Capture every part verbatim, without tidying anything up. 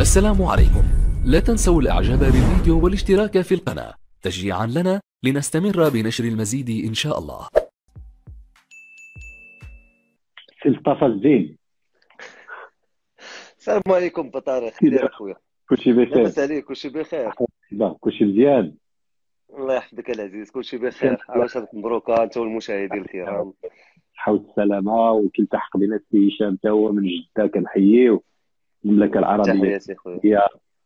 السلام عليكم، لا تنسوا الاعجاب بالفيديو والاشتراك في القناة تشجيعا لنا لنستمر بنشر المزيد ان شاء الله. سي مصطفى الزين، السلام عليكم بطارق. كيداير خويا؟ كلشي بخير؟ لاباس عليك؟ كلشي بخير؟ كلشي مزيان الله يحفظك العزيز، كلشي بخير. عاشرك مبروكه انت والمشاهدين الكرام، صحة والسلامة. وكيلتحق بنا السي هشام تا هو من جدة، كنحييه المملكة العربية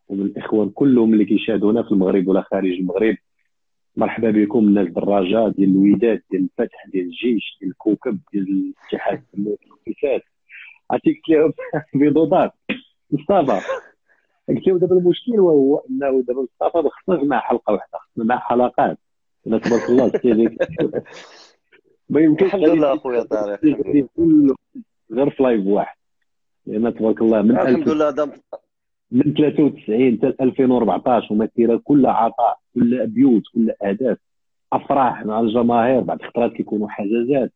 ومن الإخوان كلهم اللي كيشاهدونا في المغرب ولا خارج المغرب. مرحبا بكم الناس الدراجة ديال الوداد ديال الفتح ديال الجيش ديال الكوكب ديال الاتحاد ديال الكفاس، عطيك لهم بيضوضات مصطفى. قلت لهم دابا المشكل وهو أنه دابا مصطفى ما خصناش مع حلقة واحدة، خصنا مع حلقات. أنا تبارك الله ما يمكنش الحمد لله اخويا طارق غير في لايف واحد، لان تبارك الله من الحمد لله دم... من ثلاثة وتسعين حتى ألفين وأربعطاش ومسيره كلها عطاء، كلها بيوت، كلها اهداف، افراح مع الجماهير، بعض الخطرات كيكونوا حجازات،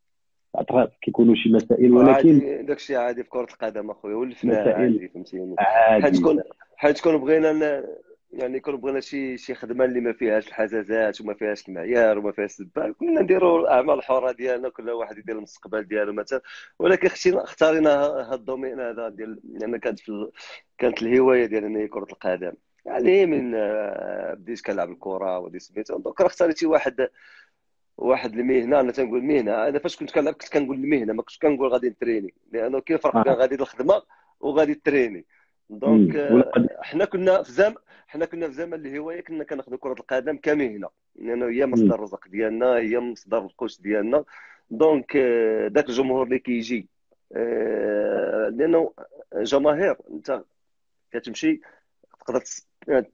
بعض الخطرات كيكونوا شي مسائل، ولكن داكشي عادي في كره القدم اخويا، ولفناها عادي فهمتيني، حيت كون حيت كون بغينا ن... يعني كون بغينا شي شي خدمه اللي ما فيهاش الحزازات وما فيهاش المعيار وما فيهاش الزبال، كنا نديروا الاعمال الحره ديالنا، كل واحد يدير المستقبل ديالو مثلا. ولكن اختارينا هذا الدومين هذا ديال، يعني كانت في... كانت الهوايه ديالنا هي كره القدم. يعني من بديت كنلعب الكره ودي سميتو دوكا اختاريت واحد واحد المهنه. انا تنقول مهنه، انا فاش كنت كنلعب كنت كنقول المهنه، ما كنتش كنقول غادي نتريني، لانه كاين فرق بين غادي للخدمه وغادي تريني. دونك حنا كنا في زمن حنا كنا في زمن الهوايه، كنا كناخذوا كره القدم كمهنه، لانه يعني هي مصدر الرزق ديالنا، هي مصدر القوت ديالنا. دونك ذاك الجمهور اللي كيجي، لانه جماهير انت كتمشي تقدر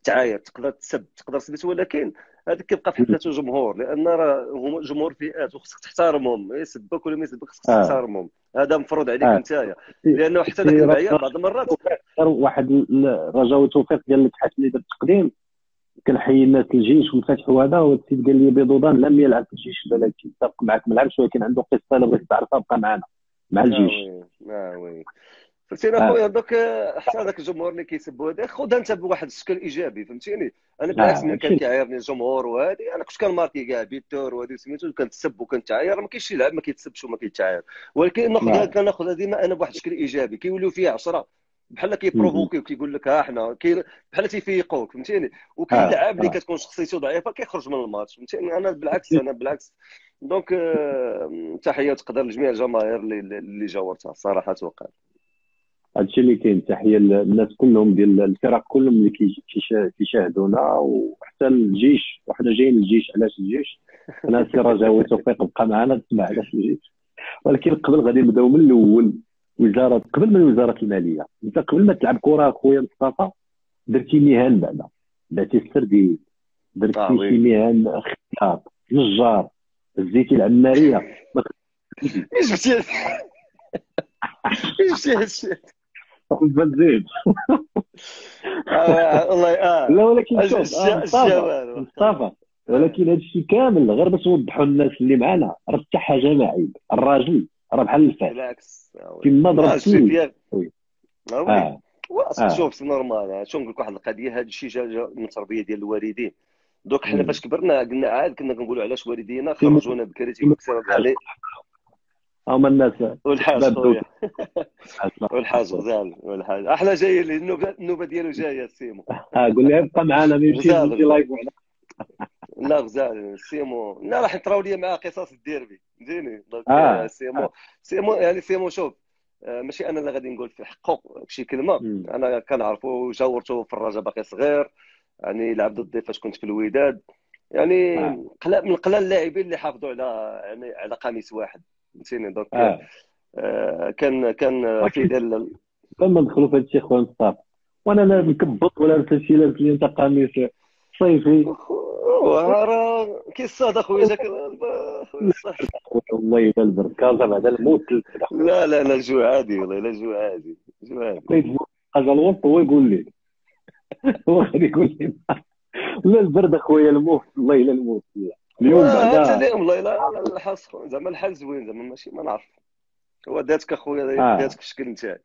تعاير، تقدر تسب، تقدر تسبت، ولكن هذاك كيبقى في حد ذاته جمهور، لان راه هما جمهور فئات وخصك تحترمهم، يسبك ولا ما يسبك خصك تحترمهم، هذا مفروض عليك آه. نتايا، لانه حتى ذاك المعيار بعض المرات واحد الرجاء والتوفيق ديال الاتحاد اللي دار التقديم، كنحيي الناس الجيش والفتح وهذا. والسيد قال لي بيضودان لم يلعب في الجيش، بالك يتفق معك ما لعبش، ولكن عنده قصه الا بغيت تعرفها بقى معنا مع الجيش. اه وي فهمتيني اخويا. دوك حتى هذاك الجمهور اللي كيسبوا هذا خذها انت بواحد الشكل ايجابي فهمتيني. انا بالعكس ملي كان كيعايرني الجمهور وهذه، انا كنت كنماركي كاع بيتور وهذه سميتو، كنتسب وكنتعاير، ما كاينش شي لاعب ما كيتسبش وما كيتعاير، ولكن ناخذها كناخذها ديما انا بواحد الشكل ايجابي. كيوليو فيها عشرة بحال كيبروفوكي وكيقول لك ها حنا بحال تيفيقوك فهمتيني. وكاين لعاب اللي كتكون شخصيته ضعيفه كيخرج من الماتش فهمتيني. انا بالعكس انا بالعكس دونك تحيه تقدر لجميع الجماهير اللي اللي جاورتها الصراحه. توقع هادشي اللي كاين، تحيه للناس كلهم ديال الفرق كلهم اللي كيشاهدونا، وحتى الجيش وحنا جايين للجيش. علاش الجيش؟ انا سي رجاوي توفيق بقى معنا تسمع علاش الجيش. ولكن قبل غادي نبداو من الاول، وزاره قبل من وزاره الماليه، انت قبل ما تلعب كره اخويا مصطفى درتي مهن، بعدا بعتي السردين، درتي آه شي مهن، خياط، نجار، هزيتي العماريه. اش جبتي اش جبتي هادشي؟ بنزيد والله اه لا، ولكن مصطفى ولكن هذا الشيء كامل غير باش نوضحوا للناس اللي معنا، راه حتى حاجه معي الراجل راه بحال الفعل بالعكس كيما ضربتي. اه واصل شوف سي نورمال. شنو نقول لك واحد القضيه، هذا الشيء جا من التربيه ديال الوالدين. دوك حنا فاش كبرنا قلنا عاد كنا كنقولوا علاش والدينا خرجونا بكري تيكسروا عليه هما الناس والحاج والحاج غزال والحاج. احنا جايين النوبه النوبه ديالو جايه سيمو. اه قول لها بقى معنا ما يمشيش يدي لايف. لا غزال سيمو لا راح يطراو لي مع قصص الديربي فهمتيني. آه. سيمو سيمو يعني سيمو شوف ماشي انا اللي غادي نقول في حقه شي كلمه، انا كنعرفو جاورته في الرجاء باقي صغير، يعني لعب ضدي فاش كنت في الوداد، يعني قلال من قلال اللاعبين اللي حافظوا على يعني على قميص واحد فهمتيني. دوك آه. آه كان كان في ديال لما ندخلوا في هذا الشيء خويا مصطفى، وانا لا مكبط ولا لابس شي لابس لي انت قميص صيفي راه كيصاد اخويا جاك والله الا البركه بعد الموت. لا لا لا الجوع عادي والله الا الجوع عادي الجوع عادي. طيب اجا الوقت هو يقول لي هو غادي يقول لي لا البرد اخويا الموت والله الا الموت اليوم بعدا والله لا الحال زعما الحال زوين زعما ماشي ما نعرف هو داتك اخويا داتك الشكل نتاعي.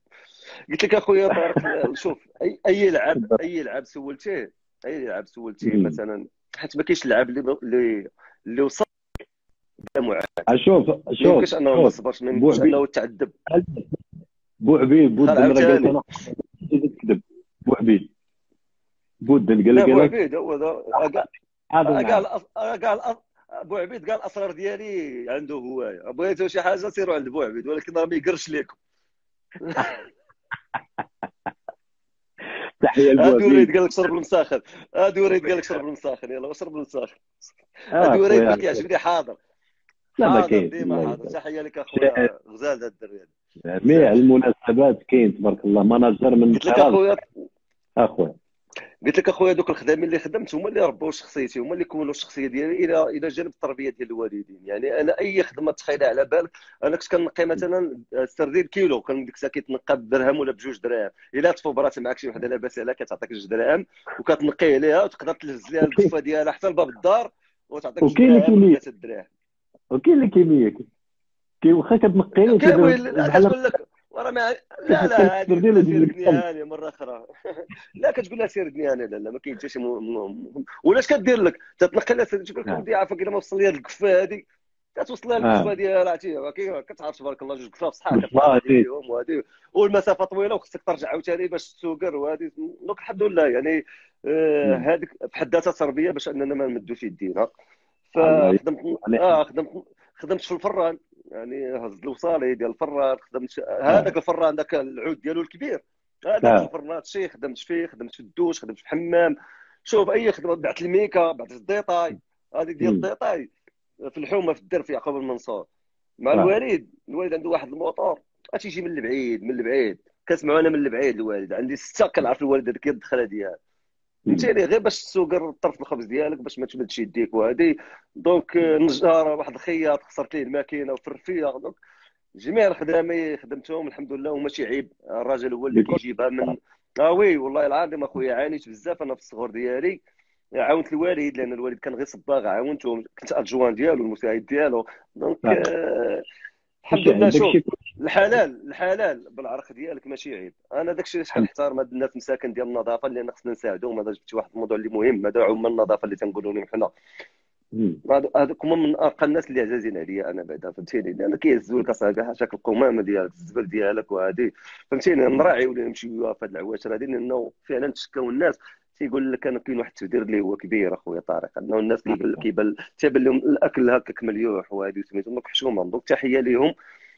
قلت لك اخويا طارق، شوف اي اي لعب اي لعب سولتيه اي لعب سولتيه مثلا، حيت ما كاينش اللعب اللي اللي وصل بلا معاناه. شوف شوف ما يمكنش انه ما صبرش، ما يمكنش انه تعذب. بوعبيد بود انا كذب، بوعبيد بود قال لك بوعبيد هو هذا قال قال ابو عبيد قال الاسرار ديالي عنده هوايه، بغيتوا شي حاجه سيروا عند ابو عبيد ولكن راه ما يقرش لكم. تحيه لبو عبيد. هادي وريد قال لك شرب المساخن، هادي وريد قال لك شرب المساخن، يلا شرب المساخن. هادي وريد ما كيعجبني حاضر. لا ما كاين ديما حاضر. تحيه لك اخويا غزال هاد الدري هذا. جميع المناسبات كاين تبارك الله، مناجر من قلت لك اخويا اخويا قلت لك اخويا دوك الخدامين اللي خدمت هما اللي ربوا شخصيتي، هما اللي كونوا الشخصيه ديالي الى الى جانب التربيه ديال الوالدين. يعني انا اي خدمه تخيلها على بالك، انا كنت كنقي مثلا السردين كيلو، كان ديك الساعه كيتنقى بدرهم ولا بجوج دراهم، الا تفبرات معك شي وحده لاباس عليها كتعطيك جوج دراهم وكتنقي عليها وتقدر تلهز ليها الكفه ديالها حتى لباب الدار وتعطيك جوج دراهم ولا ثلاث دراهم. وكاين اللي كيمياك كي واخا كتنقي كتقول لك ورا ما لا لا سيردني مره اخرى، لا كتقول لها سيردني انا، لا لا ما كاين حتى شي م... ولا اش كدير لك؟ تتنقل لها تقول لك ودي عافاك الا ما وصل لي القفه هذه كتوصل لها القفه ديالها، عرفتي كتعرف تبارك الله جوج قفا بصحة كتعرفهم وهذه، والمسافه طويله وخصك ترجع عاوتاني باش تسوكر وهذه. دونك الحمد لله يعني هذيك بحد ذاتها تربيه باش اننا ما نمدوش يدينا. فخدمت اه خدمت خدمت في الفران، يعني هزت الوصالي ديال الفران، خدمت هذاك الفران ذاك العود ديالو الكبير، هذاك الفران شي خدمت فيه، خدمت في الدوش، خدمت في الحمام. شوف اي خدمه، بعت الميكا، بعت الديطاي، هذه ديال الديطاي في الحومه في الدرف يعقوب المنصور مع الوالد. الوالد عنده واحد الموطور تيجي من البعيد من البعيد، كنسمعوا انا من البعيد الوالد عندي سته، كنعرف الوالد هذيك الدخله ديالها فهمتيني، غير باش تسوكر طرف الخبز ديالك باش ما تمدش يديك وهذه. دونك نجاره، واحد الخياط خسرت ليه الماكينه وفرفيه. دونك جميع الخدامي خدمتهم الحمد لله وماشي عيب، الراجل هو اللي كيجيبها من اه وي. والله العظيم اخويا عانيت بزاف انا في الصغر ديالي، عاونت الوالد لان الوالد كان غير صباغ، عاونته كنت ادجوان ديالو المساعد ديالو. دونك آه الحمد لله. شوف الحلال الحلال بالعرق ديالك ماشي عيب. انا داك الشيء اللي كنحترم هاد الناس مساكن ديال النظافه اللي خصنا نساعدهم. هذا جبتي واحد الموضوع اللي مهم، هذا عمال النظافه اللي تنقولوا لهم حنا، هذوك هما من ارقى الناس اللي عزازين عليا انا بعدا فهمتيني، لان كيهزوا لك اصاحبي حاشاك القمامه ديالك الزبل ديالك وهذه فهمتيني. نراعيو لهم شويه في هاد العواشر هذه، لانه فعلا تشكاو الناس تيقول لك انا كاين واحد التبذير اللي هو كبير اخويا طارق، انه الناس كيبان تيبان لهم الاكل هكاك مليوح وهذه وسميتهم حشومه. دونك تحيه لهم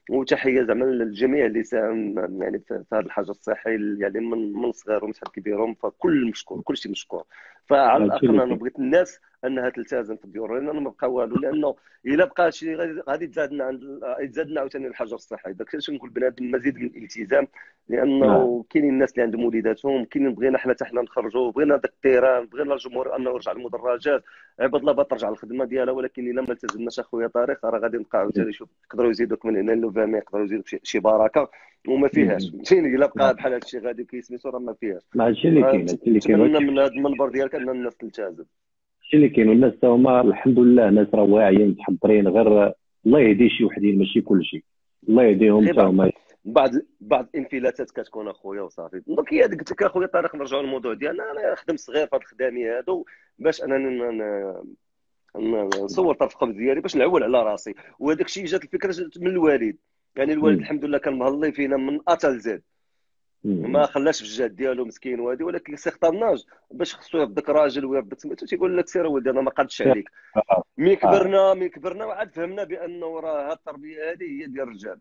وتحيه زعما للجميع اللي ساهم يعني في هذه الحاجه الصحيه، يعني من من صغارهم حتى لكبيرهم، فكل مشكور كلشي مشكور. فعلى الاقل انا بغيت الناس انها تلتزم في الديور، لان ما بقى والو، لانه الا بقى شي غادي تزادنا عند تزادنا عاوتاني الحجر الصحي. داك الشيء نقول بنادم مزيد من الالتزام، لانه كاينين الناس اللي عندهم وليداتهم، كاينين بغينا حنا حتى حنا نخرجوا، بغينا داك الطيران، بغينا الجمهور انه يرجع للمدرجات، عباد الله ترجع للخدمه ديالها. ولكن الا ما التزمناش اخويا طارق راه غادي نبقى عاوتاني. شوف يقدروا يزيدوك من هنا لوفامي، يقدروا يزيدوك شي بركه وما فيهاش فهمتيني. الا بقى بحال هذا الشيء غادي كيسميتو راه ما فيهاش. هادشي اللي كاين، هادشي اللي كاين. نتمنى من هذا المنبر ديالك ان الناس تلتزم. هادشي اللي كاين، والناس تا هما الحمد لله ناس راه واعيين متحضرين، غير الله يهدي شي وحدين ماشي كلشي، الله يهديهم تا هما. بعض بعض الانفلاتات كتكون اخويا وصافي. دونك هي قلت لك اخويا طارق نرجعوا للموضوع ديالنا. انا خدمت صغير في هاد الخداميه هادو باش انني أنا... نصور طرف القبض ديالي باش نعول على راسي، وهذاك الشيء جات الفكره من الوالد. يعني الوالد مم. الحمد لله كان مهلي فينا من اتا لزاد، ما خلاش في الجهد ديالو مسكين وهادي، ولكن سيغطاناج باش خصو يربك راجل ويربك سميتو، تيقول لك سير ولدي انا ما قادش عليك. ملي كبرنا ملي كبرنا وعاد فهمنا بانه راه هاد التربيه هادي هي ديال الرجال،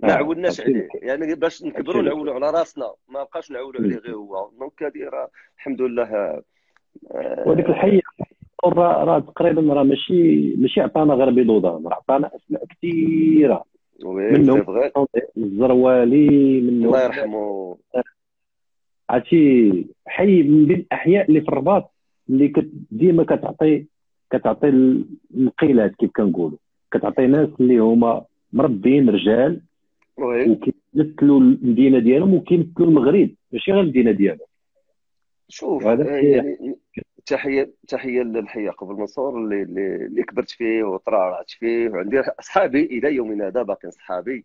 ما عولناش عليه. يعني باش نكبروا نعولوا على راسنا، ما بقاش نعولوا عليه غير هو. دونك هادي راه الحمد لله. وهذيك الحيه راه تقريبا راه ماشي ماشي عطانا غير بيض ودار، راه عطانا اسماء كثيره منهم الزروالي، منهم الله يرحمه. عرفتي حي من بين الاحياء اللي في الرباط اللي كت ديما كتعطي كتعطي النقيلات كيف كنقولوا، كتعطي ناس اللي هما مربيين رجال وكيمثلوا المدينه ديالهم وكيمثلوا المغرب ماشي غير المدينه ديالهم. شوف يعني تحيه تحيه للحي قبل المنصور اللي اللي كبرت فيه وترعرعت فيه، وعندي اصحابي الى يومنا هذا باقيين صحابي.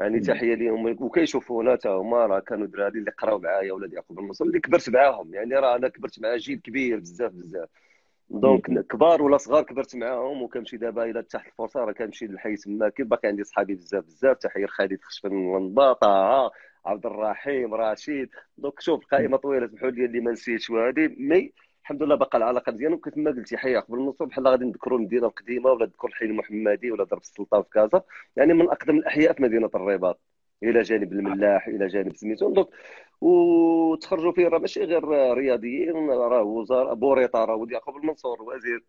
يعني تحيه لهم وكيشوفونا حتى هما، راه كانوا دراري اللي قراو معايا ولاد يعقوب المنصور اللي كبرت معاهم، يعني راه انا كبرت مع جيل كبير بزاف بزاف، دونك كبار ولا صغار كبرت معاهم. وكنمشي دابا الا تحت الفرصه راه كنمشي للحي تماك، باقي عندي صحابي بزاف بزاف، تحيه لخالد خشفه من لنبا، طه، عبد الرحيم رشيد، دونك شوف القائمه طويله سمحوا لي اللي ما نسيتش وهذه، مي الحمد لله باقا العلاقه مزيانه. وكيف ما قلتي حي يعقوب المنصور بحال غادي نذكروا المدينه القديمه ولا نذكروا الحي المحمدي ولا درب السلطان في كازا، يعني من اقدم الاحياء في مدينه الرباط الى جانب الملاح الى جانب سميتو. دونك وتخرجوا فيه راه ماشي غير رياضيين، راه وزراء، بوريطه راه ولد يعقوب المنصور وزير،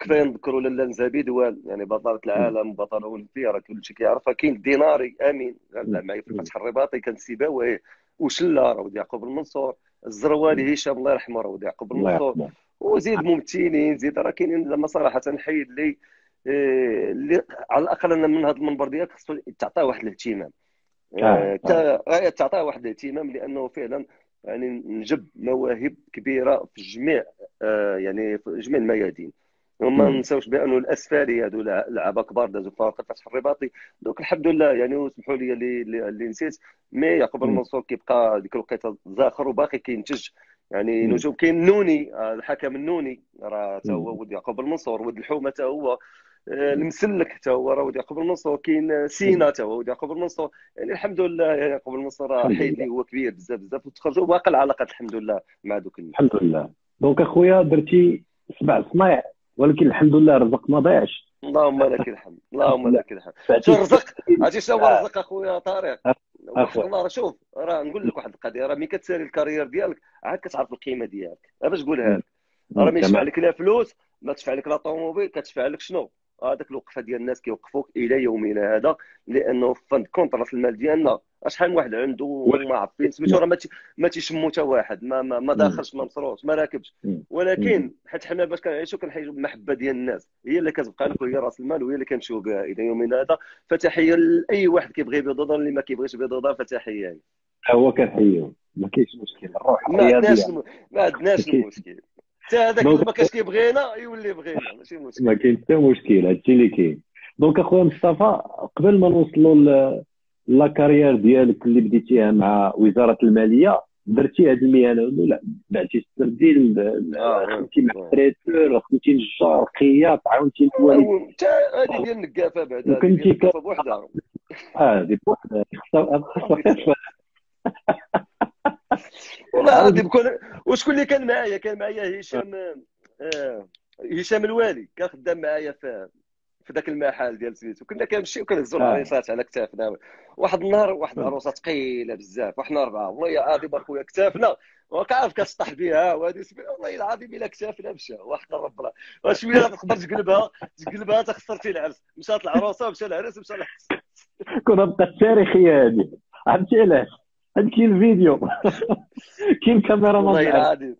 كفايه نذكروا لاله نزابي دوال يعني بطله العالم بطل اولمبي، راه كلشي كيعرفها. كاين ديناري امين غنلعب معايا في الفتح الرباطي، كان سيباويه وشله راه ولد يعقوب المنصور، الزروالي هشام الله يرحمه راه ولد يعقوب المنصور، وزيد ممثلين زيد راه كاينين. لما صراحه نحيد لي اللي على الاقل انا من هذا المنبر ديالك خصو تعطيه واحد الاهتمام، آه تعطيه واحد الاهتمام، لانه فعلا يعني نجب مواهب كبيره في جميع آه يعني في جميع الميادين. وما ننساوش بانه الاسفاري هذو لعابه كبار دازوا في الفتح الرباطي، دونك الحمد لله يعني. وسمحوا لي اللي, اللي نسيت، مي يعقوب المنصور كيبقى ديك الوقيته زاخر وباقي كينتج يعني نجوم. كاين نوني الحكم النوني راه حتى هو ولد يعقوب المنصور، ولد الحومه حتى هو، المسلك حتى هو راه ولد يعقوب المنصور، كاين سينا حتى هو ولد يعقوب المنصور، يعني الحمد لله يعقوب المنصور راه حيدي هو كبير بزاف بزاف، وتخرجوا باقي العلاقات الحمد لله مع دوك الناس. الحمد لله. دونك اخويا درتي سبع صنايع، ولكن الحمد لله الرزق ما ضيعش. اللهم لك الحمد، اللهم لك الحمد. شو الرزق؟ عرفتي شنو هو الرزق اخويا طارق؟ وحق الله راه شوف، راه نقول لك واحد القضيه، راه ملي كتسالي الكارير ديالك عاد كتعرف القيمه ديالك، باش نقولها لك، راه ما يشفع لك لا فلوس، ما تشفع لك لا طوموبيل، كتشفع لك شنو؟ هذاك الوقفه ديال الناس كيوقفوك الى يومنا هذا، لانه في فند كونت راس المال ديالنا شحال من واحد عنده ما عارفين سميتو، راه ما تيشمو حتى واحد، ما ما داخلش ما مصروفش ما راكبش، ولكن حيت حنا باش كنعيشو كنحيجو بالمحبه ديال الناس، هي اللي كتبقى لك وهي راس المال وهي اللي كنمشيو بها الى يومنا هذا. فتحيه لاي واحد كيبغي يبيض ظهر، اللي ما كيبغيش يبيض ظهر فتحيه هو كنحييو، ما كاينش مشكل الروح، ما عندناش ما عندناش المشكل حتى هذاك اللي ما كاش كيبغينا يولي بغينا، ماشي مشكل، ما كاين حتى مشكل، هادشي اللي كاين. دونك اخويا مصطفى قبل ما نوصلوا لا كارير ديالك اللي بديتيها مع وزاره الماليه، درتي هذه المهنه ولا لا؟ بعتي السردين، خدمتي مع تريتور، خدمتي نجار، خياط، عاونتي الوالد، حتى هذه ديال النقافه بعدا كنتي كتب وحده، اه هذه بوحدها خصها والله غادي بكون. وشكون اللي كان معايا؟ كان معايا هشام آه هشام الوالي، كان خدام معايا في في ذاك المحل ديال سميتو، كنا كنمشيو كنهزو العريسات على كتافنا. واحد النهار واحد العروسه ثقيله بزاف، وحنا اربعه والله العظيم اخويا كتافنا، وكعرف كتسطح بها وهذه والله العظيم الا كتافنا مشى، وحق ربنا شويه تقدر تقلبها تقلبها حتى خسرتي العرس، مشات العروسه مشى العرس مشى العرس كنا بقات تاريخيه هذه. عرفتي علاش؟ كاين الفيديو كاين كاميرا والله العظيم،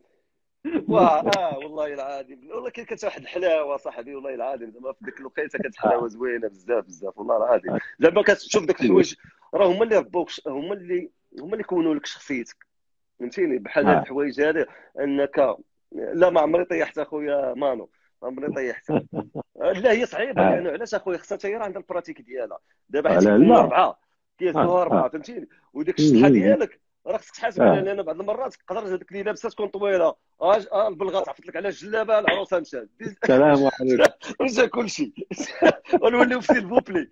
واه والله العظيم والله كاين كانت واحد الحلاوه صاحبي، والله العظيم زعما في ديك الوقيته كانت حلاوه زوينه بزاف بزاف والله العظيم. زعما كتشوف داك الحوايج راه هما اللي ربوك، هما اللي هما اللي كونوا لك شخصيتك، فهمتيني؟ بحال هاد الحوايج هادي انك لا ما عمري طيحت اخويا مانو، ما عمري طيحت لا هي صعيبه، لانه علاش اخويا خصها حتى هي راه عندها البراتيك ديالها دابا حيت اربعه كيسوها اربعه، فهمتيني؟ وديك الشطحه ديالك راه خصك تحاسب عليها، لان بعض المرات تقدر هذيك اللي لابسه تكون طويله، اه البلغه تعفط لك على الجلابه، العروسه مشات السلام عليكم رجع كل شيء، ونوليو في البوبلي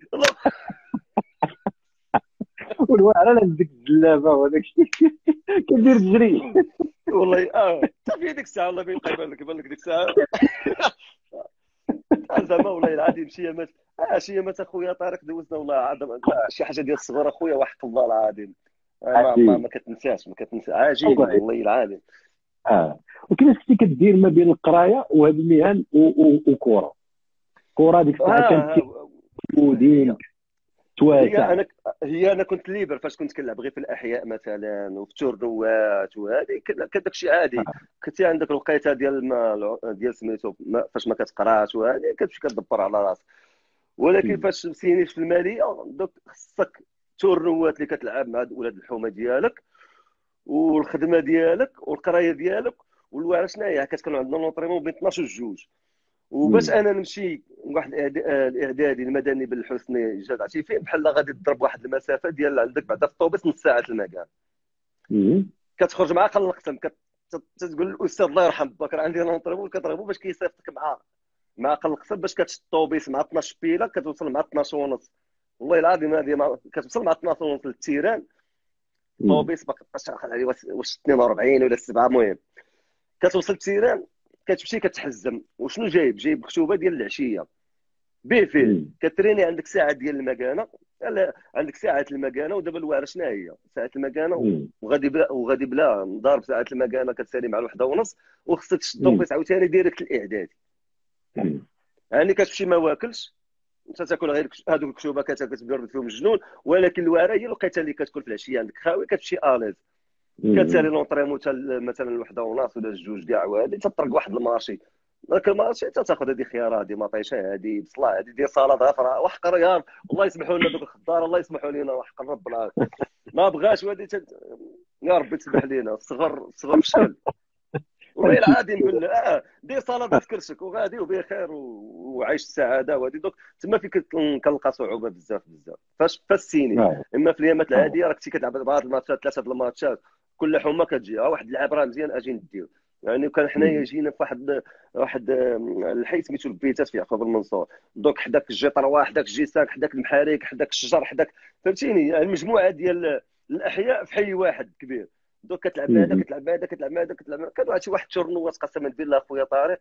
والواعره لابسك الجلابه وهذاك الشيء كدير تجري والله. اه حتى في ديك الساعه والله بين قايبان لك بان لك ديك الساعه زعما والله العظيم شي مات اه شي مات اخويا طارق دوزنا والله العظيم شي حاجه ديال الصغر اخويا وحق الله العظيم ما ما كتنساش ما كتنساش عجيب والله العظيم. اه وكيفاش كنتي كدير ما بين القرايه وهاد المهن وكره؟ كره ديك الساعه كانت مودين تواسع، انا هي انا كنت ليبر فاش كنت كنلعب غير في الاحياء مثلا وفي التورنوات وهذه، كان داكشي عادي، كنت عندك الوقيته ديال ديال سميتو فاش ما كتقراش وهذه كتمشي كدبر على راسك، ولكن فاش مسينيش في الماليه دوك خصك التورنوات اللي كتلعب مع ولاد الحومه ديالك والخدمه ديالك والقرايه ديالك والواعره شناهي. كتكون عندنا لونطريمون بين اثناش وجوج وباش انا نمشي واحد الاعدادي المدني بالحسني جاد عتيفي بحال غادي تضرب واحد المسافه ديال عندك بعدا في الطوبيس نص ساعه المكان. كتخرج معاه قل القسم تتقول الاستاذ الله يرحم بكر عندي نطلبو كترغبو باش كيصيفطك معاه مع قل القسم باش كتشد الطوبيس مع اثنا عشر بيله كتوصل مع اثنا عشر ونص والله العظيم هذه مع... كتوصل مع اثنا عشر ونص للتيران الطوبيس ما كتبقاش عاقل عليه واش اثنين وأربعين ولا سبعة المهم كتوصل التيران كتمشي كتحزم وشنو جايب؟ جايب مكتوبه ديال العشيه بيه فيه كتريني عندك ساعه ديال المكانه عندك ساعه المكانه ودابا الواعره شنو هي؟ ساعه المكانه وغادي بلا وغادي بلا ضارب ساعه المكانه كتسالي مع الوحده ونص وخصك تشد الطوبيس عاوتاني ديريكت الاعدادي. يعني كتمشي ما واكلش انت تاكل غير هذوك الكشوبه كتبرد فيهم الجنون ولكن الواعره هي لقيتها اللي كتكون في العشيه عندك خاوي كتمشي اليز كتسالي لونطريمو مثلا الوحده وناس ولا الجوج كاع وهادي تطرق واحد المارشي ذاك المارشي حتى تاخذ هذه خيار هذه مطيشه هذه بصله هذه دير صلاه غافره وحق ريال الله يسمحوا لنا ذوك الخضار الله يسمحوا لنا وحق ربنا ما بغاش وهادي يا ربي تسمح لنا الصغر الصغر مشال والله العادي نقول اه دير صلاه تذكرتك وغادي وبخير وعيش السعاده وهادي دوك تما فين كنلقى صعوبه بزاف بزاف فاش فالسيني اما في اليامات العاديه راك تي كتلعب بعض الماتشات ثلاثه د الماتشات كل حومه كتجي ها واحد اللعاب راه مزيان اجي نديو يعني وكان حنايا جينا في واحد واحد الحي سميتو البيتات في يعقوب المنصور دوك حداك الجي طروا حداك الجي ساك حداك المحاريك حداك الشجر حداك فهمتيني المجموعه ديال الاحياء في حي واحد كبير دوك كتلعب مع هذا كتلعب مع هذا كتلعب مع هذا كتلعب مع كانوا عرفتي واحد الشرنوات قسما بالله خويا طارق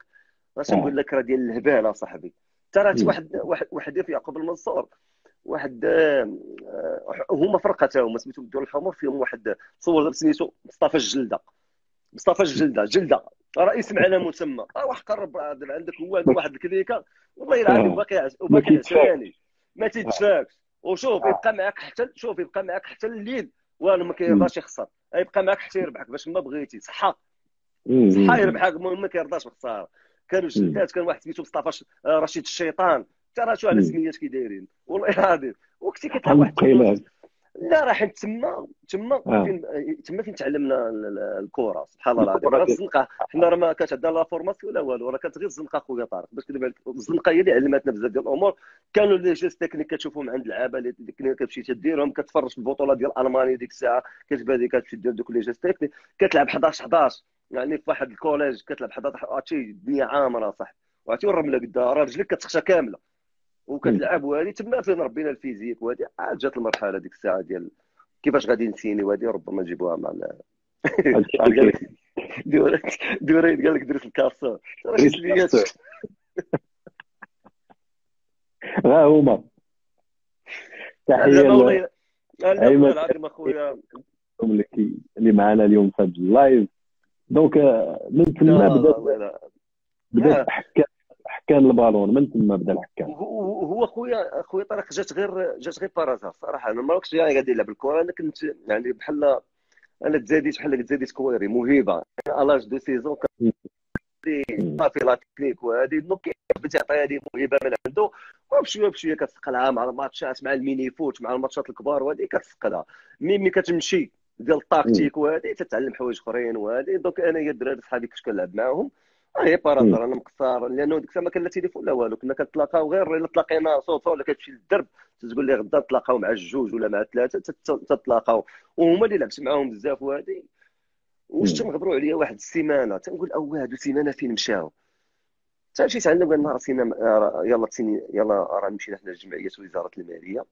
اش نقول لك راه ديال الهباله صاحبي ترات واحد واحد في يعقوب المنصور واحد هما فرقه تا هما سميتهم الدول الحمر فيهم واحد تصور سميتو مصطفى الجلده مصطفى الجلده جلده رئيس على مسمى واحد قرب عندك هو عنده واحد الكليكه والله العظيم باقي باقي عشراني ما تيتشافش وشوف يبقى معك حتى شوف يبقى معك حتى الليل والو ما كيرضاش يخسر يبقى معك حتى يربحك باش ما بغيتي صحه صحه يربحك المهم ما كيرضاش بخساره كانوا جلدات كان واحد سميتو مصطفى رشيد الشيطان ترى شو على سميات كي دايرين والله العظيم وقتي كتلعب واحد لا راه حيت تما تما فين تما فين تعلمنا الكره سبحان الله العظيم راه الزنقه حنا راه ما كانت عندنا لا فورماسيون ولا والو راه كانت غير الزنقه خويا طارق باش كنكذب عليك الزنقه هي اللي علمتنا بزاف ديال الامور كانوا لي جيست تكنيك كتشوفهم عند اللعابه اللي كتمشي تديرهم كتفرج في البطوله ديال المانيا ديك الساعه كتبان لي كتمشي دير دوك لي جيست تكنيك كتلعب حداش حداش يعني في واحد الكوليج كتلعب حداش هادشي الدنيا عامره صاحبي وعرفتي الرمله قدها راه رجلك كتخشى كامله وكتلعب وهذه تما فين ربينا الفيزيك وهذه عاد جات المرحله ديك الساعه ديال كيفاش غادي نسيني وهذه ربما نجيبوها مع قال لك دوريت قال لك درت الكاسه ها هما تحيه ايمن العظيم اخويا اللي معنا اليوم في اللايف دونك من تما بدات بدات الحكايه كان البالون من تما بدا الحكام هو خويا خويا طارق جات غير جات غير بارازار صراحه انا ما كنتش يعني غادي نلعب الكره انا كنت يعني بحال انا تزاديت بحال تزاديت كويري موهبه الاج دو سيزون صافي لا تكنيك وهذه دونك كتعطي هذه موهبه من عنده وبشويه بشويه كتسقلها مع الماتشات مع الميني فوت مع الماتشات الكبار وهذه كتسقلها مي ملي كتمشي ديال التاكتيك وهذه تتعلم حوايج اخرين وهذه دونك انا يا الدراري صحابي كنت كنلعب معاهم هي بارازر انا مقصر لانه ديك الساعه ما كان لا تيليفون لا والو كنا كنتلاقاو غير الا تلاقينا صوفه ولا كتمشي للدرب تتقول لي غدا نتلاقاو مع الجوج ولا مع ثلاثه تتلاقاو وهما اللي لعبت معاهم بزاف وهادي واش تنغبروا عليا واحد السيمانه تنقول او هادو سيمانه فين مشاو حتى مشيت عندهم قال نهار سينا يلا تسيني يلا راه مشينا حنا لجمعيه وزاره الماليه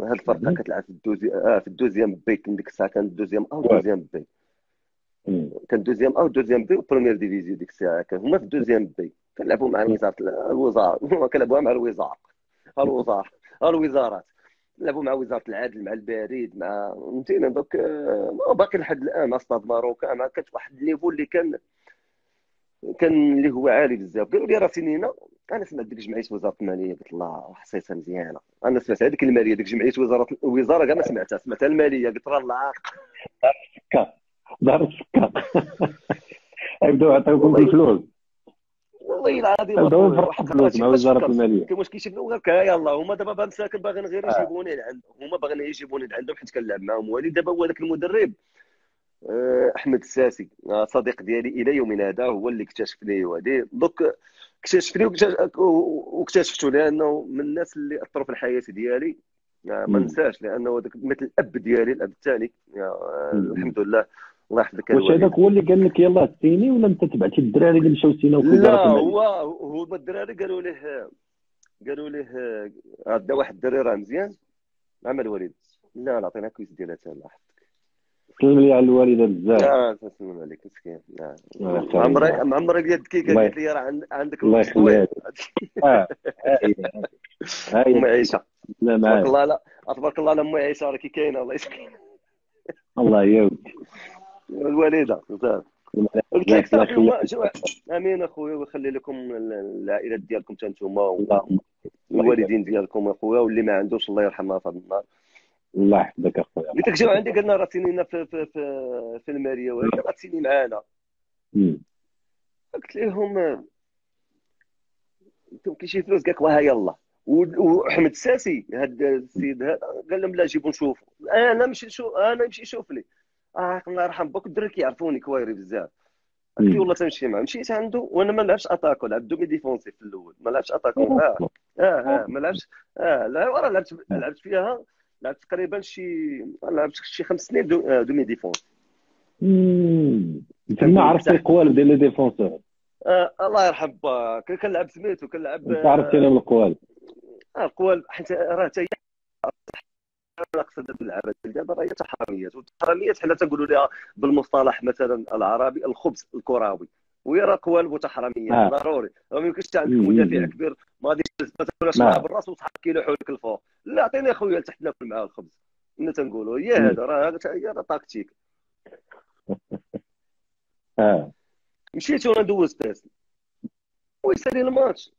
هاد الفرقه كتلعب في الدوزي اه في الدوزيام بي ديك الساعه كانت الدوزيام او الدوزيام بي كان دوزيام او دوزيام بي وبروميير ديفيزيون ديك الساعه كان هما في دوزيام بي كنلعبوا مع الوزاره الوزاره كنلعبوها مع الوزاره الوزاره الوزارات كنلعبوا مع وزاره العدل مع البريد مع فهمتينا دوك باقي لحد الان مع استاد ماروكا مع كانت واحد النيفو اللي كان كان اللي هو عالي بزاف قالوا لي راه سنينه انا سمعت ديك جمعيه وزاره الماليه قلت الله حسيتها مزيانه انا سمعت هذيك الماليه ديك جمعيه وزاره الوزاره كاع ما سمعتها سمعتها الماليه قلت راه العاق دار السكه يبداو يعطيوكم الفلوس والله العظيم يبداو يفرحوا بالفلوس مع وزاره الماليه واش كيشبنوا غير كا يلاه هما دابا بان ساكن باغيين غير يجيبوني لعندهم هما باغيين يجيبوني لعندهم حيت كنلعب معاهم ولي دابا هو هذاك المدرب احمد الساسي صديق ديالي الى يومنا هذا، هو اللي اكتشف لي وهذه دوك اكتشف لي واكتشفته، لانه من الناس اللي اثروا في الحياه ديالي ما نساش، لانه هذاك مثل الاب ديالي، الاب الثاني الحمد لله. الله يحفظك. واش هذاك هو اللي قال لك يلاه سيني، ولا انت تبعتي الدراري اللي مشاو سينا وكذا؟ لا هو هما الدراري قالوا ليه قالوا ليه هذا واحد الدري راه مزيان عمل الوالد، لا لا عطينا كويس ديالها حتى الله يحفظك. سلم لي على الوالده بزاف. لا سلم عليك مسكين. عمري عمري قالت كي قالت لي راه عندك الوالد. اه هاي ام عيشه. لا تبارك الله، لا تبارك الله، ام عيشه راه كي كاينه الله يسكن. الله ياوك. الوالده صافي. امين اخويا، ويخلي لكم العائلات ديالكم حتى نتوما والوالدين ديالكم اخويا، واللي ما عندوش الله يرحمها في هذا النهار. الله يحفظك اخويا. ملي تجيو عندي قالنا راه سينينا في في في, في الماريه، وهذا راه سيني معانا. قلت لهم انتم كي شي فلوس كاك وها يلا، وحمد الساسي هذا السيد هذا قال لهم لا جيبوا نشوفوا، انا نمشي نشوف، انا نمشي نشوف لي. اه الله يرحم باك الدراري كيعرفوني كوايري بزاف. قلت له والله تمشي معاه، مشيت عنده وانا ما نلعبش اتاكو، لعبت دومي ديفونسيف في الاول، ما لعبش اتاكو. اه اه ما لعبش اه لا ورا لعبت لعبت فيها، لعبت تقريبا شي لعبت شي خمس سنين دو... دومي ديفونس. اممم تما عرفت القوالب ديال لي ديفونسور. آه الله يرحم باك، كنلعب سميتو كنلعب. انت عرفت لهم القوالب؟ اه القوالب حيت راه حتى هي اقصد اللعبه دابا راه هي تحرميات، والتحرميات حنا تنقولوا لها بالمصطلح مثلا العربي الخبز الكروي، وهي راه قوالب وتحرميات ضروري. آه. ما يمكنش عندك مدافع كبير ما غاديش تبقاش مع بالراس وصحابك كيلوحوا لك الفوق، لا عطيني اخويا لتحت ناكل معاه الخبز. كنا تنقولوا هي هذا راه هي راه تاكتيك. اه مشيت وانا دوزت باسل ويسالي الماتش،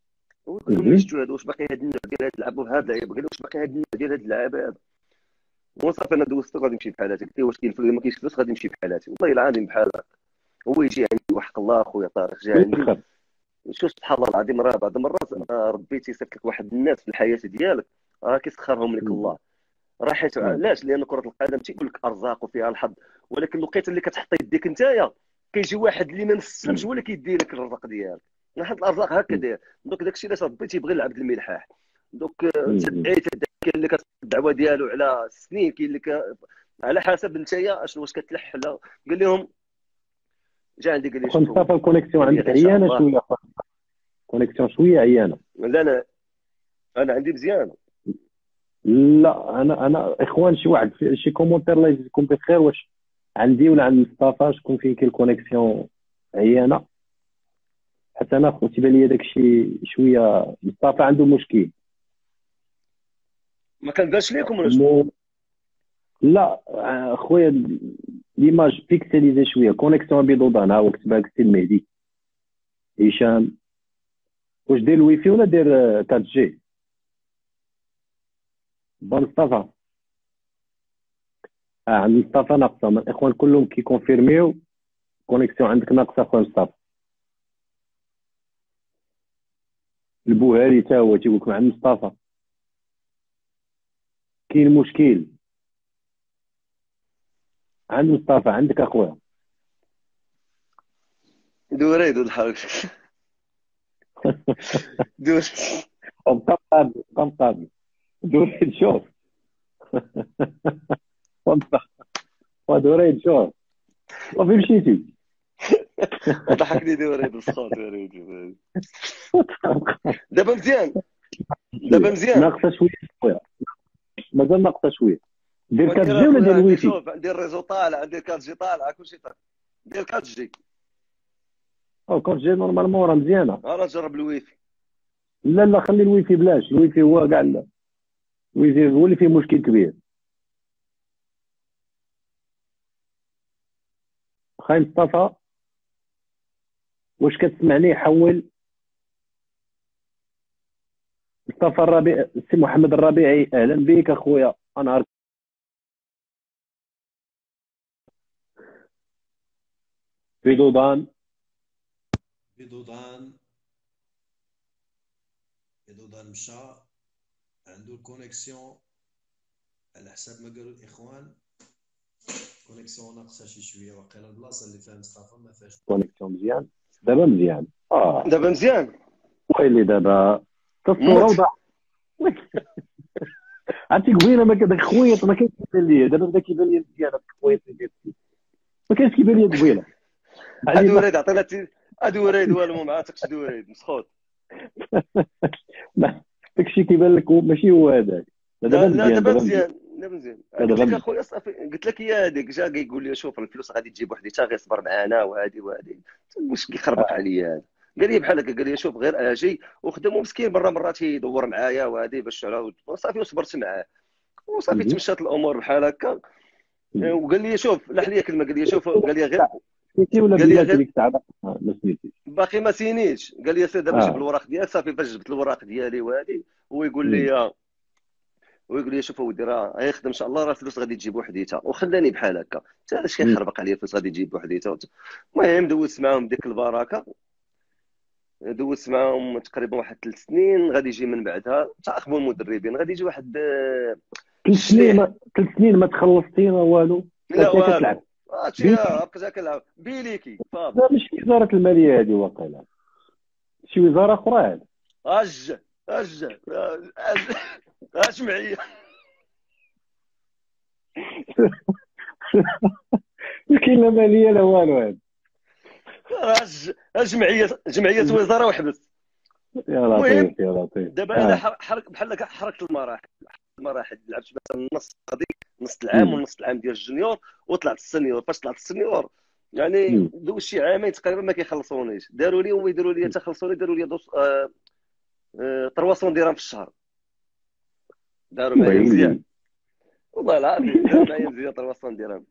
ومشيت هذا واش باقي هذا النوع ديال هاد اللعب وهذا اللعب، قال لي واش باقي هاد النوع ديال هاد اللعب هذا. وصافي انا دوزت غادي نمشي بحال هكا، قلت له واش كاين فلوس ما كاينش فلوس غادي نمشي بحال هكا، والله العظيم بحال هكا. هو يجي عندي وحق الله خويا طارق، جا عندي شوف سبحان الله العظيم، راه بعض المرات ربي تيصيفط لك واحد الناس في الحياه ديالك راه كيسخرهم لك الله، راه حيت علاش؟ لان كره القدم تيقول لك ارزاق وفيها الحظ، ولكن الوقيته اللي كتحط يديك نتايا كيجي واحد اللي ما نسمش هو اللي كيدير لك الرزق ديالك، نحط الارزاق هكا داير. دونك داكشي علاش ربي تيبغي العبد الملحاح. دونك تدعي تدعي كاين اللي كتحط الدعوه ديالو على سنين، كاين اللي ك... على حسب نتايا اشنو واش كتلح على. قال لهم جا عندي قال لي شوف مصطفى الكونيكسيون عندك عيانه شويه، الكونيكسيون شويه عيانه. لا انا انا عندي مزيانه. لا انا انا اخوان شي واحد شي كومونتير الله يجزيكم بخير، واش عندي ولا عند مصطفى شكون فين كاين الكونيكسيون عيانه؟ حتى انا خوتي بان لي داك الشيء شويه. مصطفى عنده مشكل ما كنبانش ليكم ولا شنو؟ لا خويا ليماج بيكسليزي شويه، كونيكسيون بيض وضان. ها هو كتبها لك السي المهدي هشام. واش داير الويفي ولا داير فور جي؟ با مصطفى اه عند مصطفى ناقصه، من الاخوان كلهم كيكونفيرميو كونيكسيون عندك ناقصه خويا مصطفى. البوهاري تا هو تيقول لك عند مصطفى كاين مشكل. عند مصطفى عندك اخويا دوري دور حالك دور قمطاب قمطاب دوري نشوف قمطاب ودوري نشوف وفين مشيتي ضحكني دوري بالسخون دوري دابا مزيان دابا مزيان ناقصه شويه خويا مازال ناقصه شويه. دير كات جي ولا دير الويفي؟ شوف عندي الريزو طالع، عندي كات جي طالع، كلشي طالع. دير كات جي او كات جي نورمالمون راه مزيانه. راه جرب الويفي. لا لا خلي الويفي بلاش، الويفي هو كاع الويفي هو اللي فيه مشكل كبير. خاي مصطفى واش كتسمعني؟ حول مصطفى الربيع السي محمد الربيعي اهلا بك اخويا. انا عارف بيضودان بيضودان بيضودان مشى عنده الكونيكسيون على حساب ما قالوا الاخوان كونيكسيون ناقصه شي شويه واقيلا البلاصه اللي فيها مصطفى ما فيهاش كونيكسيون مزيان. دابا مزيان اه دابا مزيان ويلي دابا الصوره وضع عرفتي قبيله ما كان داك خويط ما كانش كيبان ليا دابا بدا كيبان ليا مزيان هذاك الخويط اللي درتي ما كانش كيبان ليا قبيله. هاد وريد عطينا هاد وريد والو ما عاتقش وريد مسخوط داكشي كيبان لك ماشي هو هذاك. دابا مزيان دابا مزيان دابا مزيان قلت لك اخويا صافي قلت لك يا هذيك جا كيقول لي شوف الفلوس غادي تجيب وحدي تا غير صبر معانا وهادي وهادي واش كيخربق عليا هذا. قال لي بحال هكا قال لي شوف غير اجي وخدم مسكين مره مرات يدور معايا وهادي باش على صافي وصبرت معاه وصافي تمشات الامور بحال هكا. وقال لي شوف لح لي كلمه قال لي شوف قال لي غير سيتي ولا قال لي غير باقي ما سينيتش قال لي سير دابا جيب الوراق ديالك صافي فاش جبت الوراق ديالي وهادي هو يقول لي ويقول لي شوف اودي راه غيخدم ان شاء الله راه الفلوس غادي تجيب وحديتها وخلاني بحال هكا حتى علاش كيخربق عليا الفلوس غادي تجيب وحديتها. المهم دوزت معاهم ديك البركه دوزت معاهم تقريبا واحد ثلاث سنين غادي يجي من بعدها تعاقبوا المدربين غادي يجي واحد ثلاث سنين ثلاث سنين ما تخلصتي ما والو لا والو هادشي بقيت كنلعب بيليكي صافي. لا ماشي وزاره الماليه هذه واقيلا شي وزاره اخرى هذه اج اج اش معايا كاين لا ماليه لا والو هذا اج جمعيه جمعيه وزاره وحبس. يا لطيف يا لطيف. دابا انا حرك بحال هكا حركت المراحل المراحل لعبت مثلا نص هذيك نص العام ونص العام ديال الجونيور وطلعت السنيور. فاش طلعت السنيور يعني دوز شي عامين تقريبا ما كيخلصونيش داروا لي هما يديروا لي تخلصوني داروا لي ثلاثمائة درهم في الشهر داروا معايا مزيان والله العظيم داروا معايا مزيان ثلاثمائة درهم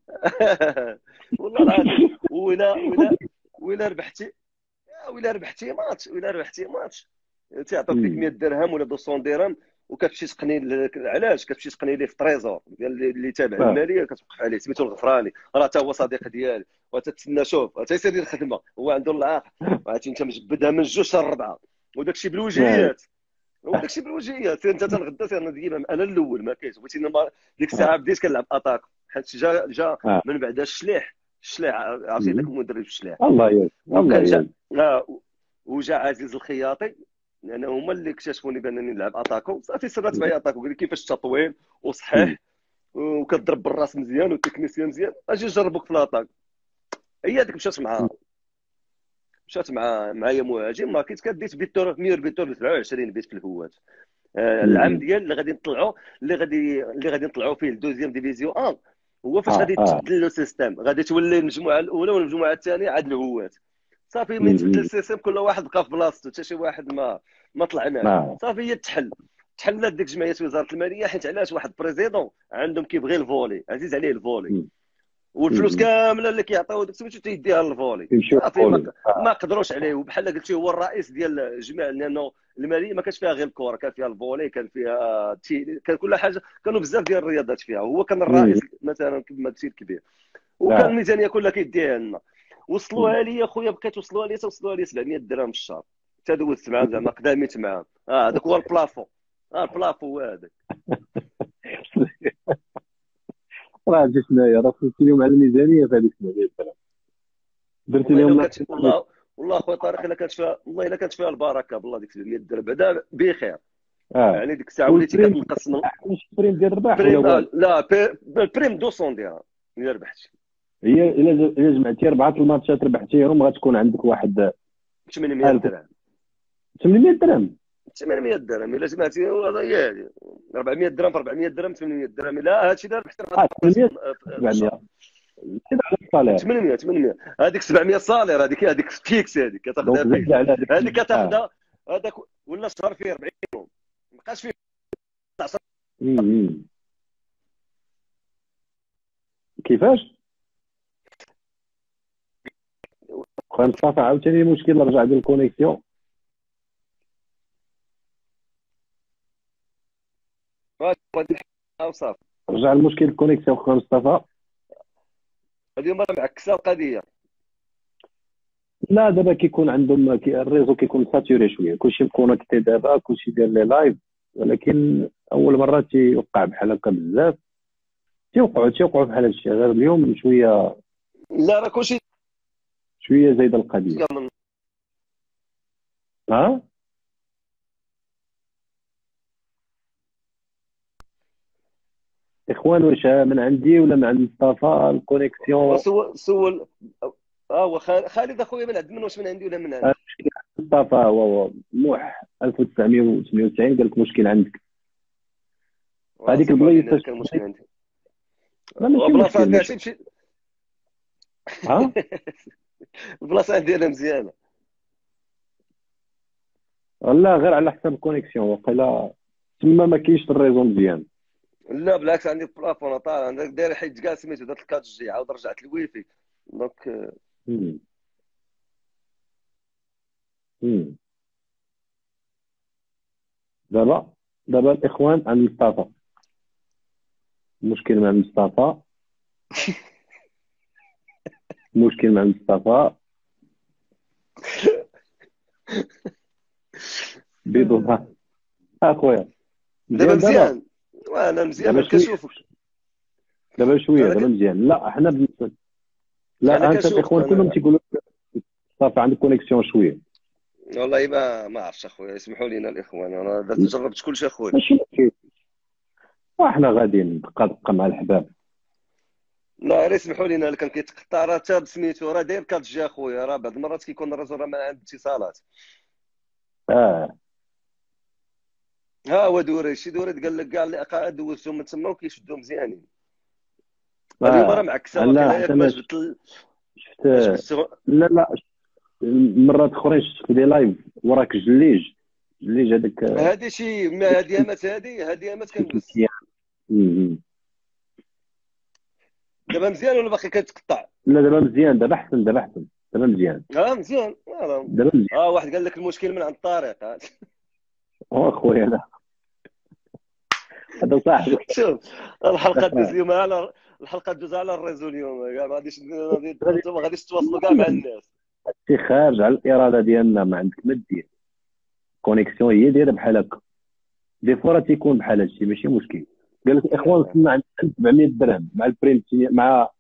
والله العظيم. ولا ولا ولا ربحتي ولا ربحتي ماتش ولا ربحتي ماتش تيعطيك مية درهم ولا مئتين درهم وكتمشي تقني. علاش كتمشي تقني ليه في التريزور ديال اللي تابع الماليه كتوقف عليه سميتو الغفراني راه حتى هو صديق ديالي وتتسنى شوف تيسير لي الخدمه هو عنده العاقل عرفتي انت مجبدها من جوج حتى لربعه وداك الشيء بالوجهيات وداك الشيء بالوجهيات انت تنغدا سير ديما انا الاول ما كاينش بغيتي ديك الساعه بديت كنلعب اتاك حيت جا جا من بعدها الشليح الشلعه عرفتي داك المدرب الشلعه الله يهديك الله يهديك اه وجا عزيز الخياطي لان يعني هما اللي اكتشفوني بانني نلعب اتاكو صافي سرات معايا اتاكو قال لي كيفاش التطويل وصحيح وكضرب بالراس مزيان والتكنيسيان مزيان اجي نجربك في الاتاك. هي هذيك مشات معاها مشات مع معايا مهاجم ما كنت كديت بيتور مير بيتور سبعة وعشرين بيت في الهوات آه العام ديال اللي غادي نطلعوا اللي غادي اللي غادي نطلعوا فيه لدوزيام ديفيزيون ان آه. هو فاش غادي يتبدل لو سيستيم غادي تولي المجموعه الاولى والمجموعه الثانيه عاد الهوات صافي من تبدل السيستم كل واحد بقى في بلاصتو حتى شي واحد ما ما طلع معاه صافي هي تحل تحلت ديك جمعيه وزاره الماليه حيت علاش واحد بريزيدون عندهم كيبغي الفولي عزيز عليه الفولي والفلوس كامله اللي كيعطيو داك السيمانه تيديها للفولي صافي ما قدروش عليه. وبحال قلتي هو الرئيس ديال الجماعه لانه الماليه ما كانش فيها غير الكره كان فيها الفولي كان فيها التيني كان كل حاجه كانوا بزاف ديال الرياضات فيها هو كان الرئيس مثلا كما قلتي الكبير وكان الميزانيه كلها كيديها لنا وصلوها لي خويا بقيت وصلوها لي توصلوها لي سبعمائة درهم في الشهر حتى دوزت معاهم زعما قداميت معاهم اه هذاك هو البلافون اه البلافون هو هذاك راه جيت هنايا راه فهمتي لهم على الميزانيه في هذيك سبعمائة درهم درت لهم والله والله خويا طارق الا كانت فيها والله الا كانت فيها البركه بالله ديك سبعمائة درهم بعدا بخير اه يعني ديك الساعه وليتي كتنقص من البريم ديال الربح لا البريم مئتين درهم الا ربحتي هي الا جمعتي اربعه الماتشات ربحتيهم غتكون عندك واحد ثمانمائة درهم ثمانمائة درهم ثمانمائة درهم الا جمعتي هذه أربعمائة درهم في أربعمائة درهم ثمانمائة درهم لا هادشي دابا ربحت ثمانمائة سبعمائة ثمانمائة ثمانمائة هذيك سبعمائة صالير هذيك هذيك فيكس هذيك كتاخذها هذيك كتاخذها هذاك ولا شهر فيه أربعين يوم ما بقاش فيه تسعة عشر كيفاش خويا مصطفى عاوتاني المشكل رجع ديال الكونيكسيون صافي رجع المشكل الكونيكسيون خويا مصطفى اليوم راه معكسه القضيه. لا دابا كيكون عندهم الريزو كيكون ساتوري شويه كلشي مكونيكتي دابا كلشي داير لي لايف ولكن اول مره تيوقع بحال هكا بزاف تيوقعوا تيوقعوا بحال هادشي، غير اليوم شويه لا راه كلشي شويه زايد القضيه. ها اخوان واش من عندي ولا من عند مصطفى الكونيكسيون؟ سول سول اه هو خالد اخويا من عند من واش من عندي ولا من عند مصطفى؟ هو نوح ألف وتسعمية وثمانية وتسعين قال لك مشكل عندك هذيك البلايص كان مشكل عندي البلاصه كاع تمشي. ها البلاصه ديالها مزيانه والله، غير على حسب الكونيكسيون وقيلا تما ما كاينش الريزون مزيان. لا بالعكس عندي بلافون طالع عندك داير حيت كاع سميتو درت الكاتش جي عاود رجعت الويفي دونك. امم دابا دابا الاخوان عند مصطفى مشكل مع مصطفى مشكل مع مصطفى بيضها اخويا دابا مزيان. وانا مزيان كنشوفك دابا شويه دابا مزيان. لا حنا بالنسبه لا انت الاخوان كلهم تيقولوا صافي عندك كونيكسيون شويه. والله ما ما عرفتش اخويا يسمحوا لينا الاخوان، انا جربت كلشي اخويا ماشي مشكل. وحنا غاديين دقه دقه مع الحباب. لا غير يسمحوا لينا اللي كان كيتقطع راه تا بسميتو راه داير كات جي اخويا، راه بعض المرات كيكون الرجل راه ما عنده اتصالات. اه ها هو دوري شي دوري قال لك كاع اللي قاعد دوزتهم من تما وكيشدو مزيانين. اليوم راه معكسه باش شفت. لا لا مرات اخرين شفت في دي لايف وراك جليج جليج هذاك هذه شي هذه مات هذه هذه مات كندوز. دابا مزيان ولا باقي كتقطع؟ لا دابا مزيان دابا احسن دابا احسن دابا مزيان. اه مزيان دابا مزيان. اه واحد قال لك المشكل من عند طارق. اه خويا لا هذا صاحبي. شوف الحلقه دوز اليوم على الحلقه دوز على الريزو اليوم ما غاديش ما غاديش تواصلوا كاع مع الناس. هادشي خارج على الاراده ديالنا ما عندك ما دير. الكونيكسيون هي دايره بحال هكا دي فوا راه تيكون بحال هادشي ماشي مشكل. قال لك الاخوان وصلنا عند سبعمية درهم مع البريم مع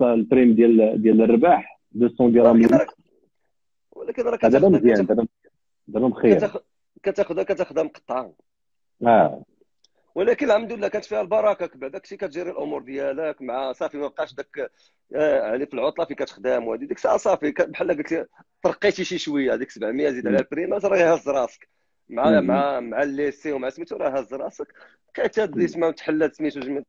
البريم ديال ديال الرباح مئتين درهم. ولكن راك دابا مزيان دابا دابا مخير كتاخذها كتاخذها مقطعه. اه ولكن الحمد لله كانت فيها البركه بعدا كنتي كتجري الامور ديالك مع صافي ما بقاش داك عليك العطله فين كتخدم وهذه ديك الساعه صافي بحال قلت ترقيتي شي شويه هذيك سبعمية زيد على البريمات راه يهز راسك مع مع مع الليسي ومع سميتو راه هز راسك كتهد اسمها وتحلات سميتو جميع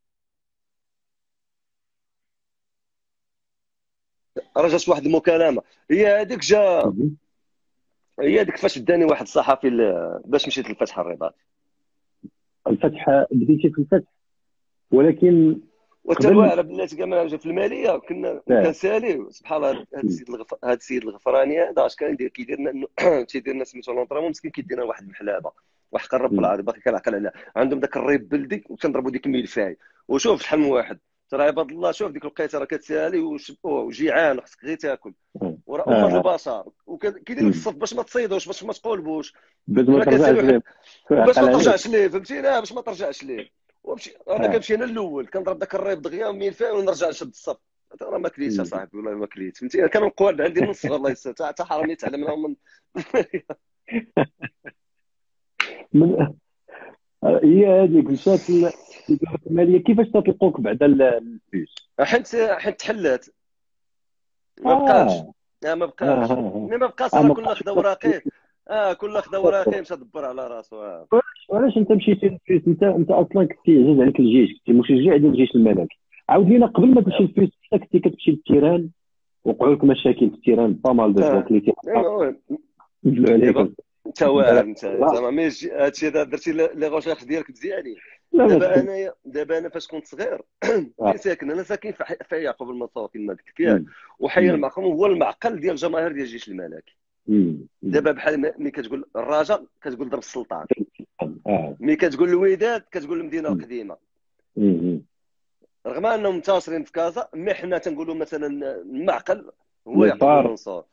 راه جات واحد المكالمه هي هذيك جا هي هذيك فاش داني واحد الصحفي باش مشيت للفتح الرباطي. الفتح بديتي في الفتح ولكن وتا واعره بلاتي كامل في الماليه كنا كنساليو سبحان الله هذا السيد هذا السيد الغفراني هذا اش كان يدير كيدير لنا تيدير لنا سميتو لونطرامون مسكين كيدير لنا واحد المحلابه واحد الرب العظيم باقي كنعقل عليها عندهم ذاك الريب بلدي وكنضربوا ديك الملفاي وشوف شحال من واحد ترى عباد الله شوف ديك الوقيته راه كتسالي وجيعان وخصك غير تاكل وراه فوق البشر وكيدير لك الصف باش ما تصيدوش باش ما تقولبوش باش ما ترجعش ليه باش ما ترجعش ليه فهمتي لا باش ما ترجعش ليه ومشي انا كنمشي انا الاول كنضرب داك الريب دغيا ملفاي ونرجع نشد الصف راه ما كليتش اصاحبي والله ما كليت فهمتي كانوا القوالب عندي من الصغر الله يستر حتى حرام يتعلمناهم من من هي هذيك مشات الماليه كيفاش تطلقوك بعد الفيس؟ حيت حيت تحلات ما بقاش آه. ما بقاش آه. ما بقاش آه. كل خدا وراقي اه كل خدا وراقي مشى دبر على راسو. آه. علاش انت مشيتي للفيس؟ انت انت اصلا كنتي عزيز عليك الجيش كنتي مشجع ديال الجيش الملكي عاود لينا قبل ما تمشي للفيس كنتي كتمشي للتيران وقعوا لك مشاكل في التيران بامال ديال البلاك اللي كيحصل انت واعر انت زعما مي هادشي درتي لي غوشيرش ديالك مزيانين. دابا انايا دابا انا فاش كنت صغير ساكن انا ساكن في يعقوب المصاوي كما قلت لك وحي المعقم هو المعقل ديال الجماهير ديال الجيش الملكي. دابا بحال ملي كتقول الرجاء كتقول درب السلطان ملي كتقول الوداد كتقول المدينه القديمه رغم انهم منتصرين في كازا مي حنا تنقولوا مثلا المعقل هو يعقوب المنصور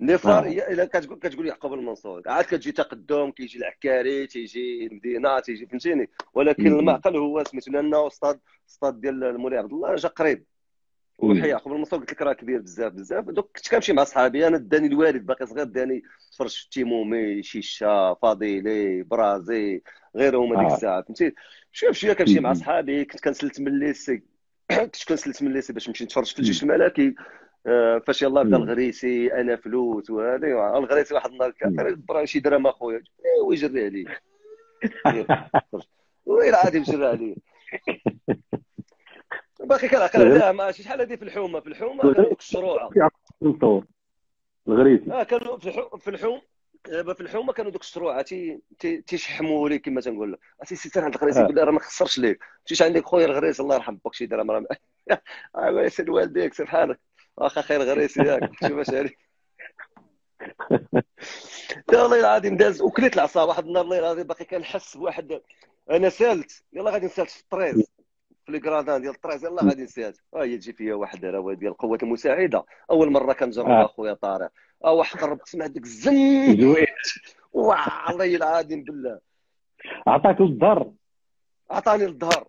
لي فار الا كتقول كتقول يعقوب المنصور عاد كتجي تقدم كيجي العكاري تيجي المدينه تيجي فهمتيني، ولكن المعقل هو سميتو لانه استاد استاد ديال المولي عبد الله جا قريب وحي يعقوب المنصور قلت لك راه كبير بزاف بزاف. دوك كنت كنمشي مع صحابي انا داني الوالد باقي صغير داني تفرج في تيمومي شيشه فاضيلي برازي غيرهم هذيك الساعه فهمتي. شويه بشويه كنمشي مع صحابي كنت كنسلت من ليسي كنت كنسلت من ليسي باش نمشي نتفرج في الجيش الملكي فاش يلاه بدا الغريسي انا فلوت وهذا الغريسي واحد النهار كيعطيني شي درهم اخويا ايوا يجري عليه ويلا عادي يجري عليه باقي كنعقل عليها ماشي شحال هذه في الحومه في الحومه كانوا الشروعه الغريسي اه كانوا في الحوم في الحومه كانوا دوك الشروعه تيشحموا لي كما تنقول لك سي سير عند الغريسي يقول لي راه ما خسرش ليك مشيت عندك خويا الغريسي الله يرحم باك شي درهم راه الله يسر والديك سير بحالك واخا خير غريسي ياك شوف اش هادي. لا والله العظيم داز وكليت العصا واحد النهار والله العظيم باقي كنحس بواحد انا سالت يلا غادي نسالت في الطريز في الكرادان ديال الطريز يلا غادي نسالت ها هي تجي فيا واحد راه ديال القوه المساعده اول مره كنجرب اخويا طارق اه واحد قربت سمع ديك الزن والله العظيم بالله عطاك الظهر عطاني الظهر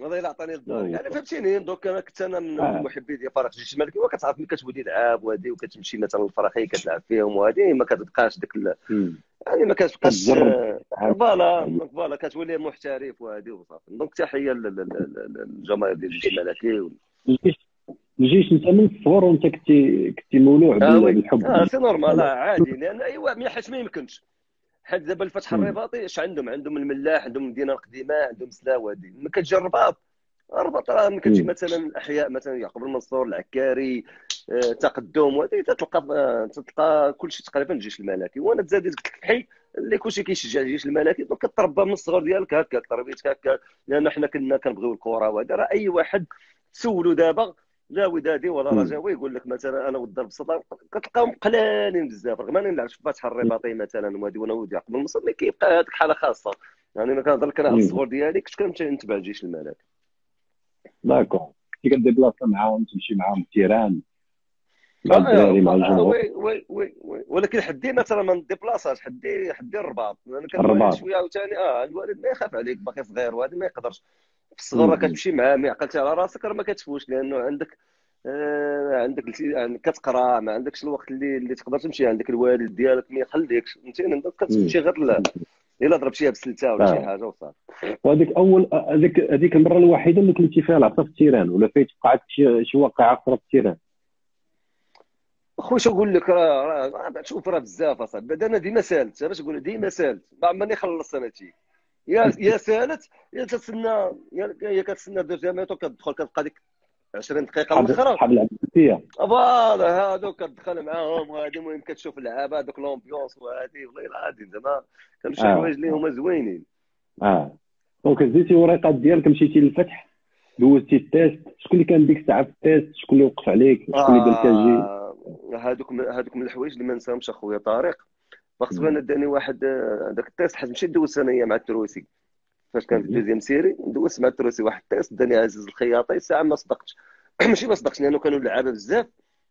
والله الا عطاني الدار يعني فهمتيني. دوك انا كنت انا من محبي ديال فرق الجيش الملكي وكتعرف ملي كتولي تلعب وهادي وكتمشي مثلا الفراخي كتلعب فيهم وهادي ما كتبقاش ديك يعني ما كتبقاش فوالا فوالا كتولي محترف وهادي وصافي. دونك تحيه للجماهير ديال الجيش الملكي الجيش انت من الصور وانت كنتي كنتي مولوع بالحب اه سي نورمال عادي لان ايوا حيت ما يمكنش حيت دابا الفتح الرباطي اش عندهم عندهم الملاح عندهم المدينه القديمه عندهم سلاوه هذه ملي كتجي الرباط الرباط راه ملي كتجي مثلا الاحياء مثلا يعقوب المنصور العكاري تقدم وهذه تلقى تلقى كلشي تقريبا الجيش الملكي. وانا تزادت قلت لك الحي اللي كلشي كيشجع الجيش الملكي دونك كتربى من الصغر ديالك هكا تربيتك هكا لان حنا كنا كنبغيو الكره وهذا راه اي واحد تسولو دابا لا ودادي ولا رجاوي يقول لك مثلا انا والدار بسطه كتلقاهم قلالين بزاف رغم اني نلعب في فتح الرباطي مثلا وهادي وانا ودي عقب المصر مي كيبقى هذيك حاله خاصه يعني انا كنهضر لك انا على الصغر ديالي كنت كنمشي نتبع الجيش الملكي داكور كي كديبلاصا معاهم تمشي معاهم التيران مع الدراري مع الجمهور وي وي وي وي ولكن حدي مثلا ما نديبلاصاش حدي حدي الرباط انا كنقول شويه عاوتاني اه الوالد ما يخاف عليك باقي صغير وهذا ما يقدرش في الصغر راه كتمشي معاه ما عقلتي على راسك راه ما كتفوتش لانه عندك آه عندك كتقرا ما عندكش الوقت اللي اللي تقدر تمشي عندك الوالد ديالك ما يخليكش فهمتيني. دونك كتمشي غير الا ضربتيها بالسلته ولا شي حاجه وصافي. وهذيك اول هذيك هذيك المره الوحيده اللي كنتي فيها العصا في التيران ولا فايت وقعت شي واقعه اخرى في التيران خويا شو نقول لك راه راه شوف راه بزاف اصاحبي انا ديما سالت باش نقول ديما سالت ما عمرني خلصت انا تي يا يا سالت يا كتسنى يا كتسنى دير جامعتو كتدخل كتبقى ديك عشرين دقيقه الاخرى صحاب العباسيه فوالا هادوك كتدخل معاهم وهادي المهم كتشوف اللعابه هذوك لومبيونس وهادي والله العظيم زعما كان شي حوايج اللي هما زوينين اه. دونك هزيتي وريقات ديالك مشيتي للفتح دوزتي التيست شكون اللي كان ديك الساعه في التيست شكون اللي وقف عليك شكون اللي درت اجي هادوك هادوك من الحوايج اللي ما نساهمش اخويا طارق خاصو انا داني واحد داك التيست حيت مشيت دوزت انا مع التروسي فاش كان في الدوزيام سيري دوزت مع التروسي واحد التيست داني عزيز الخياطي ساعه ما صدقتش ماشي ما صدقتش لانه كانوا لعابه بزاف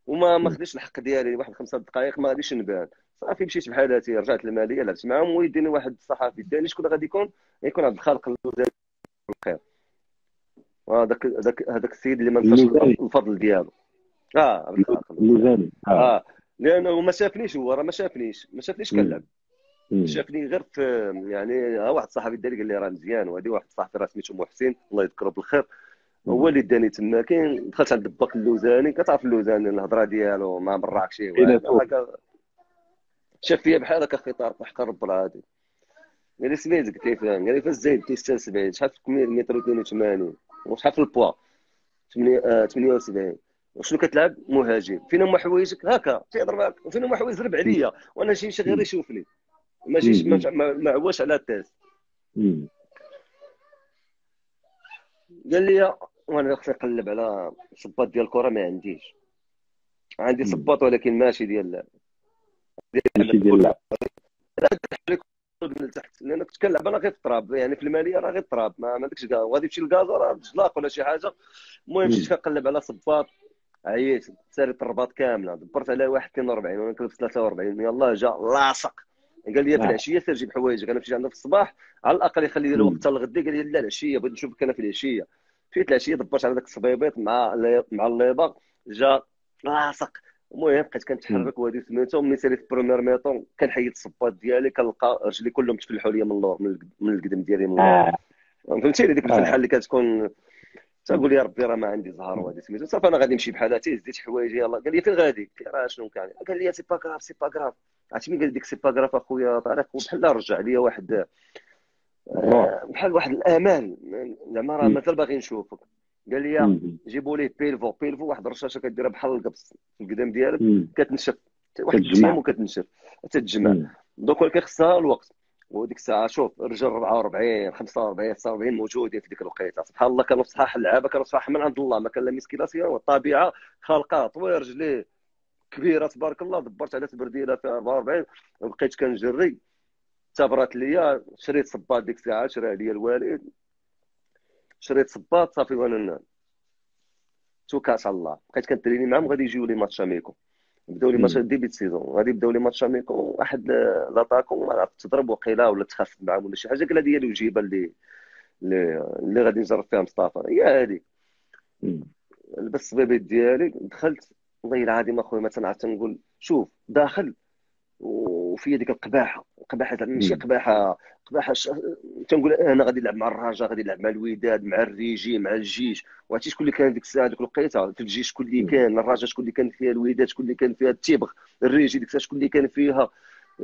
وما ما خديتش الحق ديالي واحد خمسه دقائق ما غاديش نبان صافي مشيت بحال هاتي رجعت للماليه لعبت معاهم ويديني واحد الصحفي داني شكون غادي يكون يكون عبد الخالق اللوزاري الخير وهذاك هذاك هذاك السيد اللي ما نساش الفضل ديالو اه عبد الخالق اللوزاري اه لانه ما شافنيش هو راه ما شافنيش ما شافنيش كنلعب شافني غير في يعني واحد الصحفي داري قال لي راه مزيان وهذه واحد الصحفي راه سميتو بن حسين الله يذكره بالخير هو اللي داني تما كاين دخلت عند باك اللوزاني كتعرف اللوزاني الهضره ديالو مع مراكشي شاف فيا بحال هكا خي طارق وحق الرب العادي قال لي سميت قلت ليه فاهم قال لي فاش زايد ستة وسبعين شحال في المتر اثنين وثمانين وشحال في البوا ثمانية وسبعين وشنو كتلعب مهاجم فين هما حوايجك هكا تيهضر معاك وفين هما حوايج ربع عليا وانا شي شي غير يشوفني ماشي ما عواش على التاس قال لي وانا خصني نقلب على صباط ديال الكره ما عنديش عندي صباط ولكن ماشي ديال لعب ماشي ديال اللعب من تحت لان كنت كنلعب انا غير في التراب يعني في الماليه راه غير التراب ما عندكش كاع وغادي تمشي للكازا راه بجلاق ولا شي حاجه المهم مشيت كنقلب على صباط عييت ساريت الرباط كامله، دبرت على واحد اثنين وأربعين وانا كنلبس ثلاثة وأربعين، يلاه جا لاصق قال لي في العشيه سير جيب حوايجك، انا مشيت عنده في الصباح على الاقل يخلي لي الوقت حتى الغدا، قال لي لا العشيه بغيت نشوفك انا في العشيه، فيت العشيه دبرت على داك الصبيبيط مع مع الليبه جا لاصق. المهم بقيت كنتحرك وهذه سميتو، ملي ساليت البروميير ميطون كنحيد الصباط ديالي كنلقى رجلي كلهم تفلحوا لي من اللور من القدم ديالي من اللور، فهمتيني ديك الفلحه اللي كتكون تقول يا ربي راه ما عندي زهر وهذه سميتو، صافي انا غادي نمشي بحال هاتي هزيت حوايجي يلاه. قال لي فين غادي؟ راه شنو كان؟ قال لي سي با كراف سي با كراف، عرفتي مين قال ديك سي با كراف اخويا طارق بحال رجع لي واحد بحال واحد الامل، زعما راه مازال باغي نشوفك. قال لي جيبوا ليه بيلفو، بيلفو واحد الرشاشه كديرها بحال القبص في القدام ديالك كتنشف واحد الجيم وكتنشف تتجمع، دوك ولكن خصها الوقت. وديك الساعه شوف رجال أربعة وأربعين خمسة وأربعين تسعة وأربعين موجودين في ديك الوقيته، سبحان الله كانوا صحاح اللعابه كانوا صحاح من عند الله، ما كان لا مسكينه سير والطبيعه خالقه طويل رجليه كبيره تبارك الله. دبرت على تبرديله في أربعة وأربعين وبقيت كنجري، تبرات ليا شريت صباط ديك الساعه شرا ليا الوالد، شريت صباط صافي وانا نام توكات على الله، بقيت كنتريني معاهم غادي يجيو لي ماتش اميكو، بداو لي ماتش ديبي سيزون غادي يبداو لي ماتش اميكو، واحد لاطاكو ما عرفت تضرب وقيله ولا تخاف معاهم ولا شي حاجه، قال هذه هي الوجيبه اللي اللي غادي نجرب فيها مصطفى هي هذه. لبست الصبيبيط ديالي دخلت، والله العظيم اخويا ما تنعرف تنقول شوف داخل وفي ديك القباحه، القباحه ماشي قباحه قباحه ش... تنقول انا غادي نلعب مع الرجاء غادي نلعب مع الوداد مع الريجي مع الجيش، وعرفتي شكون اللي كان ديك الساعه ديك الوقيته في الجيش شكون اللي كان، الرجاء شكون اللي كان فيها، الوداد شكون اللي كان فيها، التيبغ الريجي ديك الساعه شكون اللي كان فيها،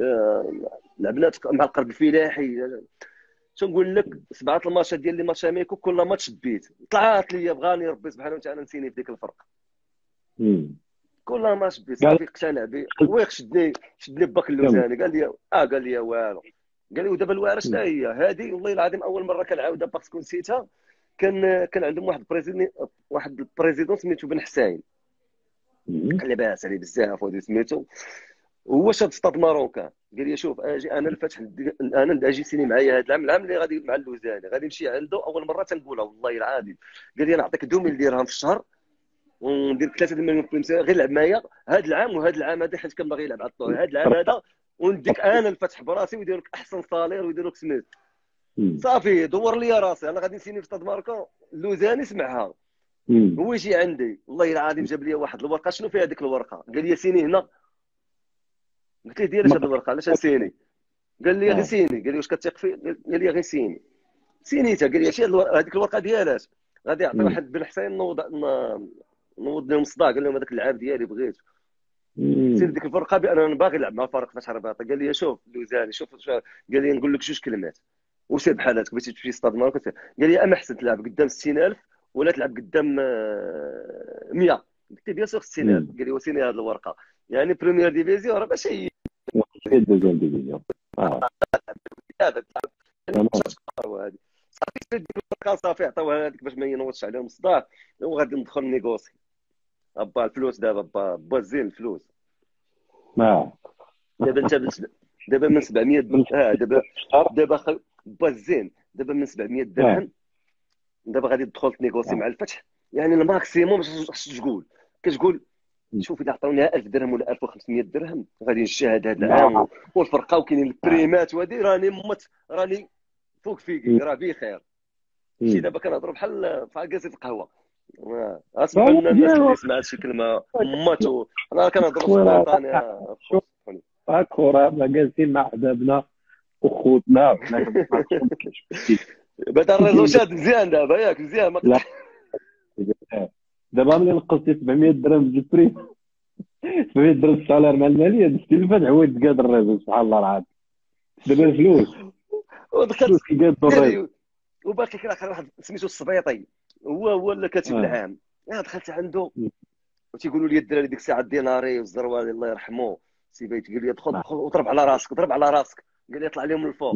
آه... لعبنا مع القرب الفلاحي، تنقول لك سبعه الماتشات ديال لي ماتش اميكو كل ماتش بيت طلعات لي بغاني ربي سبحانه وتعالى نسيني في ديك الفرقه. كل ماتش بيت صافي اقتنع بي، ويخ شدني شدني باك اللوزاني قال لي اه قال لي والو، قال لي ودابا الواعره شنو هي هذه، والله العظيم اول مره كنعاودها باسكو نسيتها. كان كان عندهم واحد بريزيدون واحد البريزيدون سميتو بن حسين لاباس عليه بزاف وهذا سميتو، هو شاد ستاد ماروكان قال لي شوف اجي انا الفتح انا اجي سيني معايا هذا العام، العام اللي غادي مع اللوزاني غادي نمشي عنده اول مره تنقولها والله العظيم، قال لي نعطيك دومين درهم في الشهر وندير ثلاثة المليون غير لعب معايا هذا العام وهذا العام هذا، حيت كان باغي يلعب على الطول هذا العام هذا ونديك انا الفتح براسي ويديروا لك احسن صالير ويديروا لك سميت صافي دور لي راسي انا غادي نسيني في طاد ماركو. اللوزاني سمعها هو يجي عندي والله العظيم جاب لي واحد الورقه شنو فيها هذيك الورقه، قال لي سيني هنا، قلت له دير هذه الورقه علاش نسيني، قال لي غير سيني، قال لي واش كتثق في، قال لي غير سيني سينيتها، قال لي شي هذيك الورقه ديالاش غادي يعطي واحد بن حسين نوض نوض لهم صداع، قال لهم هذاك اللعاب ديالي بغيته سير ديك الفرقه بان انا باغي نلعب مع فريق فتح رباطه. قال لي شوف اللوزاني شوف، قال لي نقول لك جوج كلمات وسير بحالاتك بغيتي تمشي ستاد ماركو، قال لي اما حسن تلعب قدام ستين ألف ولا تلعب قدام مية، قلت له بيان سور ستين ألف، قال لي وسيني هذه الورقه يعني بريمير ديفيزيون راه ماشي هي دوزيام ديفيزيون اه هذه صافي سير ديك الورقه صافي عطاوها هذيك باش ما ينوضش عليهم الصداع، وغادي ندخل نيغوسي ابا الفلوس دابا با با زين الفلوس اه دابا انت دابا من سبعمية اه دابا دابا با زين دابا من سبعمية درهم دابا غادي تدخل تنيغوسي مع الفتح يعني الماكسيموم خصك تقول كتقول شوف اذا عطاوني ألف درهم ولا ألف وخمسمية درهم غادي نجهد هذا العام والفرقه وكاينين البريمات وهادي راني مت راني فوق فيكي راه بخير شي. دابا كنهضروا بحال بحال كاسه القهوه اسمع لنا الناس اللي سمعت شي كلمه ماتو انا كنهضروا سبونطاني شوف الكره مجازين مع حبابنا وخوتنا بدا الريزولتات مزيان دابا ياك مزيان ما دابا ملي نقصتي سبعمية درهم ديال بري سبعمية درهم السالير مع الماليه دزتي الفتح هو تقاد الريزول سبحان الله العظيم دابا الفلوس ودخلت كيقاد الريزول وباقي كاين اخر واحد سميتو الصبيطي هو هو اللي كاتب العام. انا دخلت عنده وتيقولوا لي الدراري ديك الساعه الديناري والزروالي الله يرحمه سي بيت قال لي دخل وضرب على راسك ضرب على راسك قال لي طلع لهم من الفوق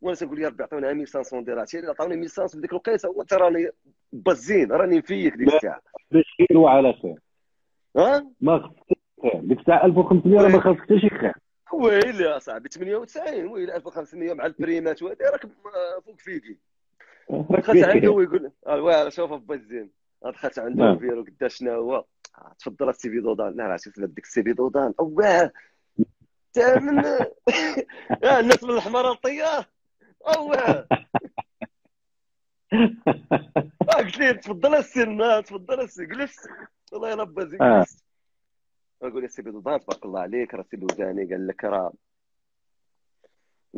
وانا تنقول يا ربي عطوني ألف وخمسمية ديرهم عرفتي عطاوني ألف وخمسمية في ديك الوقيته وانت راني بزين راني فيك ديك الساعه بخير وعلى خير ها ما خصكش ديك الساعه ألف وخمسمية راه ما خصك حتى شي خير ويلي اصاحبي ثمانية وتسعين ويلي ألف وخمسمية مع البريمات وهادي راك فوق فيكي. دخلت عنده ويقول لي شوف با الزين دخلت عنده وفيرو قداش شنو هو تفضل السيفي دودان. لا عرفتي ديك السيفي دودان اواه تامن اه الناس من الحماره الطيار اواه قلت لي تفضل السي تفضل السي جلس والله يربى زيك جلس. نقول يا سي بيضودان تبارك الله عليك راه سي لوزاني قال لك راه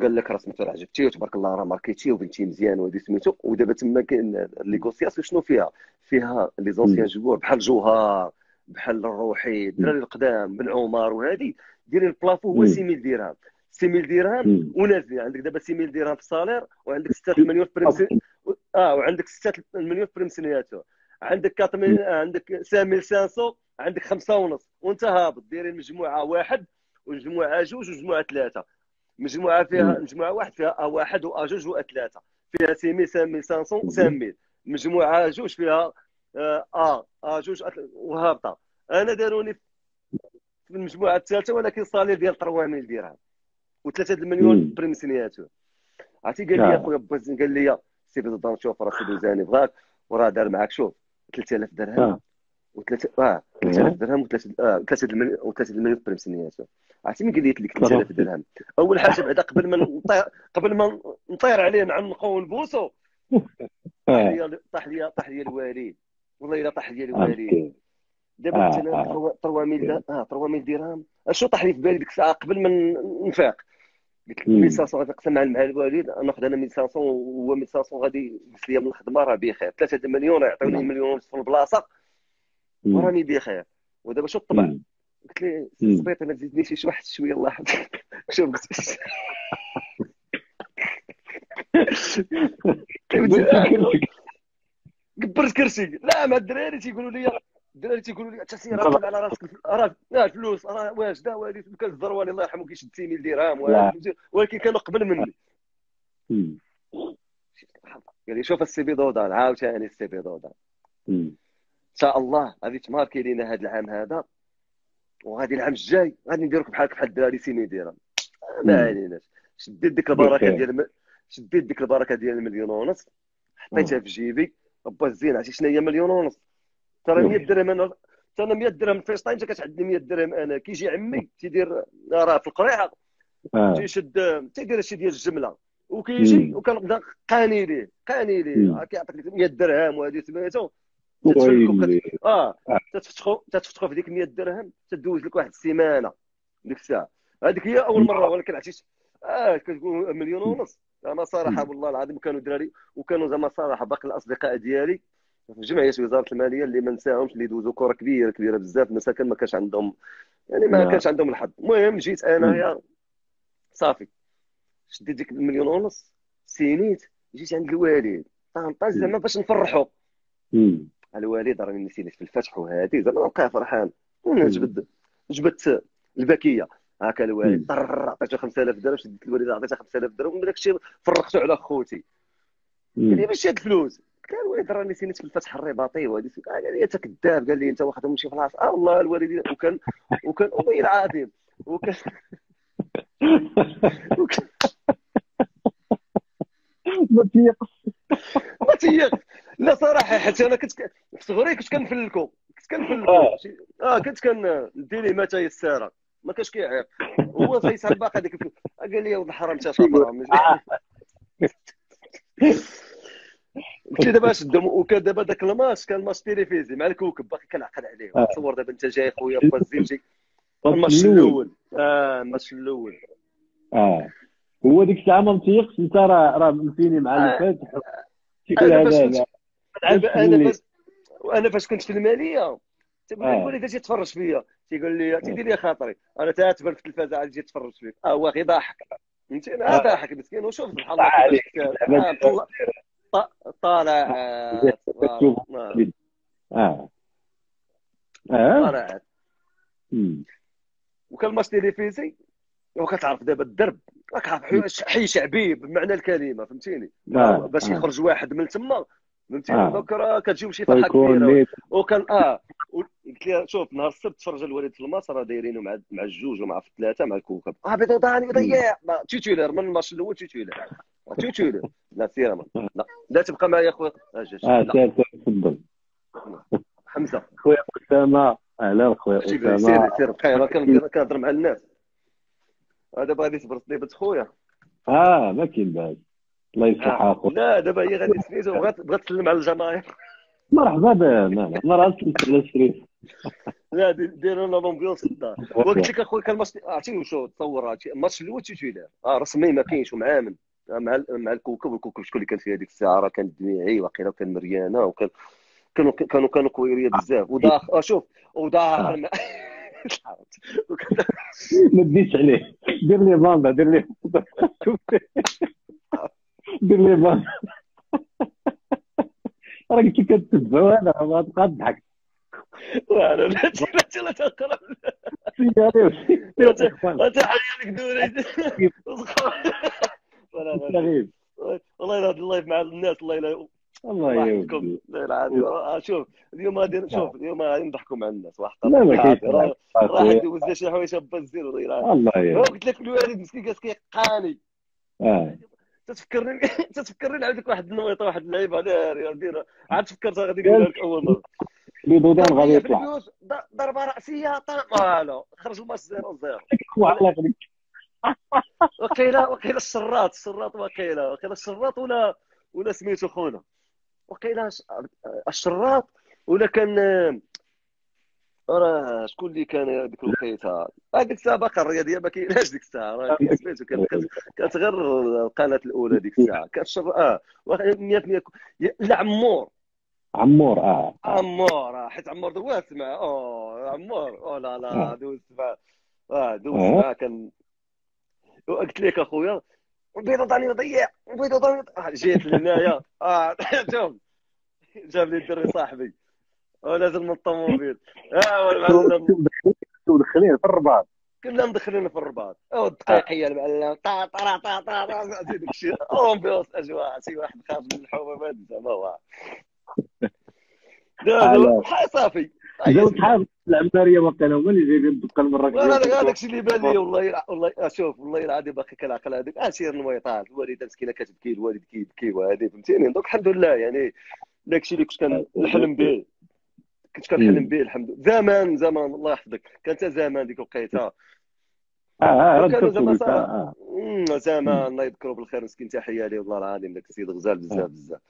قال لك راه سميتو راه عجبتيه وتبارك الله راه ماركيتيه وبنتي مزيان وهادي سميتو. ودابا تما كاين ليغوسياسيون شنو فيها؟ فيها لي زونسيان جوار بحال جوهر بحال الروحي الدراري القدام بن عمر وهادي دايرين البلافو هو ستة آلاف درهم ستة آلاف درهم ونازلين عندك دابا ستة آلاف درهم في الصالير وعندك ستة مليون في بريمسي اه وعندك ستة مليون في بريمسينياتو عندك أربعة عندك خمسة آلاف وخمسمية عندك خمسة ونص وانت هابط دايرين مجموعه واحد ومجموعه جوج ومجموعه ثلاثه مجموعه فيها مجموعه واحد فيها ا واحد و ا جوج و ا ثلاثه فيها ستمية خمسمية مجموعه جوج فيها ا ا جوج وهابطه. انا داروني في المجموعه الثالثه ولكن صالير ديال ثلاثة آلاف درهم و3 مليون بريم سينياتور. عرفتي قال لي اخويا بوزين قال لي سي بيضان شوف راه سي دوزاني بغاك وراه دار معاك شوف ثلاثة آلاف درهم وثلاثة اه ثلاثة آلاف درهم وثلاثة المليون وثلاثة المليون بريم سنيات. عرفتي ملي قلت لك ثلاثة آلاف درهم اول حاجه بعدا قبل ما نطير قبل ما نطير عليه نعنقو ونبوسو طاح لي طاح لي الوالد والله الا طاح لي الوالد. دابا مثلا ثلاثة آلاف اه ثلاثة آلاف درهم اشنو طاح لي في بالي ديك الساعه قبل ما نفاق قلت لك مية وخمسمية غنتقسم مع الوالد ناخذ انا مية وخمسمية وهو مية وخمسمية غادي يجلس لي من الخدمه راه بخير ثلاثة مليون يعطيوني مليون ونص في البلاصه وراني بخير. ودابا شو الطبع قلت لي الصبيطي ما تزيدنيش شي واحد شويه الله يحفظك شوف قلت كبرت كرسي لا مع الدراري تيقولوا لي الدراري تيقولوا لي حتى سير راه على راسك راه الفلوس راه واش دا والي كان الزروالي الله يرحمه كيشد ستين درهم ولكن كانوا قبل مني. قال لي شوف السي بي دودان عاوتاني السي بي دودان ان شاء الله غادي تماركي لينا هذا العام هذا وغادي العام الجاي غادي نديروك بحالك بحال الدراري سيني ديرهم ما عليناش. شديت ديك البركه ديال شديت ديك البركه ديال المليون ونص حطيتها في جيبي با الزين. عرفتي شنو هي مليون ونص؟ ترى مية درهم انا حتى انا مية درهم فيش تايم كتعدني مية درهم انا كيجي عمي تيدير راه في القريحه تيشد تيدير شي ديال الجمله وكيجي وكنبدا قاني ليه قاني ليه كيعطيك لك مية درهم وهذه سميتو كت... اه تتفتخوا تتفتخوا في ديك مية درهم تدوز لك واحد السيمانه ديك الساعه. هذيك هي اول مره ولكن عرفتي اه كتقول مليون ونص انا صراحه والله العظيم كانوا دراري وكانوا زعما صراحه باقي الاصدقاء ديالي في جمعيه وزاره الماليه اللي ما نساهمش اللي دوزوا كره كبيره كبيره بزاف مساكن ما كانش عندهم يعني ما كانش عندهم الحظ. المهم جيت انايا صافي شديت ديك المليون ونص سينيت جيت عند الوالد طنطاج زعما باش نفرحوا الوالد راني نسيت في الفتح وهادي زعما بقى فرحان جبت جبت الباكيه هاكا الوالد عطيته خمسة آلاف درهم شديت الوالد عطيته خمسة آلاف درهم ومن داكشي فرقته على خوتي قال لي باش هاد الفلوس قال الوالد راني نسيت في الفتح الرباطي وهادي قال لي انت كذاب قال لي انت واخدهم شي فلاس اه والله الوالد وكان وكان والله العظيم وكان ما تيقص ما تيقص لا صراحه حتى انا كنت في صغري كنت كنفلكو كنت كنفلكو اه كنت كندير ليه متى الساره ما كانش كيعيق هو تيسحب باقي هذيك قال لي ولد الحرام انت شاطر قلت له دابا شد وكان دابا ذاك الماتش كان ماتش تيليفيزي مع الكوكب باقي كنعقل عليه تصور دابا انت جاي خويا فازين جاي الماتش الاول اه الماتش الاول اه هو ديك الساعه ما متيقش انت راه راه مسيني مع الفاتح هذا انا انا فاش كنت في الماليه تيقول لي الوالد اجي تفرج فيا تيقول لي تيدير لي خاطري انا تا تبان في التلفازه عاد تجي تفرج فيك اه هو غير ضاحك فهمتي انا ضاحك مسكين وشوف سبحان الله طالعات اه طالعات وكان الماتش تيليفيزي وكتعرف دابا الدرب راك عارف حي شعبي بمعنى الكلمه فهمتيني باش يخرج واحد من تما فهمتيني دوك راه كتجيب شي فرحه كبيره وكان اه قلت لها شوف نهار السبت تفرج الوالد في الماتش راه دايرينه مع مع الجوج ومع الثلاثه مع الكوكب اه بيضوداني ضيع تيتولير من الماتش الاول تيتولير تيتولير لا سير لا لا تبقى معايا اخويا اه تفضل حمزه خويا اسامه اهلا خويا اسامه. سير سير بقى كنهضر مع الناس. دابا غادي تبرص لي بنت خويا. اه ما كاين باس الله يصلحها خويا. لا دابا هي غادي تسميتو بغات تسلم على الجماهير. مرحبا بها لا لا راه سلمت على الشريف. لا ديروا لنا لومبيونس في الدار. قلت لك اخويا كان الماتش عرفتي وشو تصور الماتش الاول تيجي دار اه رسمي ما كاينش ومعامل مع مع الكوكب والكوكب شكون اللي كان فيه هذيك الساعه راه كان الدميعي واقيلا وكان مريانه وكان كانوا كانوا كانوا كويريه بزاف وداخل شوف وداخل ما تديش عليه دير لي باندا دير لي دير لي باندا راه كنت كتبعو انا ما تبقى تضحك وانا لا لا لا تقرا لا تحيا لك دوري والله والله يرضي الله مع الناس الله يلا الله يعاونكم شوف اليوم غادي شوف اليوم غادي نضحكوا مع الناس واحد لا ما كاينش راه دوز شي حوايج بزاف الله يعاون قلت لك الوالد مسكين كيقاني اه تتفكرني تتفكرني نعاود لك واحد النويطه واحد اللعيبه داير داير عاد فكرتها غادي ندير لك اول مره لي دودان غادي يطلع ضربه راسيه طالع خرج الماتش صفر صفر والله غادي وقيله وقيله الشراط الشراط وقيله وقيله الشراط ولا ولا سميتو خونا وقيله الشراط ولا كان راه شكون اللي كان ديك الوقيته هذيك السابقه الرياضيه ما كايناش ديك الساعه راه سميتو كانت غير القناه الاولى ديك الساعه كانت اه مية بالمية لا عمور عمور اه عمور حيت عمور دوزت مع اوه عمور او لا لا دوزت مع اه دوزت مع كان وقلت لك اخويا بيضو ضاني يضيع بيضو ضاني جيت لهنايا اه شوف جاب لي الدري صاحبي ونازل من الطوموبيل اه والله مدخلين في الرباط كنا مدخلين في الرباط او الدقيقيه المعلم طا طا طا طا داك الشيء اومبيوس اجواء شي واحد خارج من الحومه زعما هو لا صافي جاو صحاب العماريه وقيلا هما اللي جايين الدقه المره كامله هذاك الشيء اللي بان لي والله والله شوف والله العظيم باقي كنعقل هذيك اشير الويطان الوالده مسكينه كتبكي الوالد كيبكي وهذه فهمتيني دونك الحمد لله يعني داك الشيء اللي كنت كنحلم به كنت كنحلم به الحمد لله زمان زمان الله يحفظك كانت زمان ديك الوقيته اه اه زمان الله يذكره بالخير مسكين تحيه ليه والله العظيم داك السيد غزال بزاف بزاف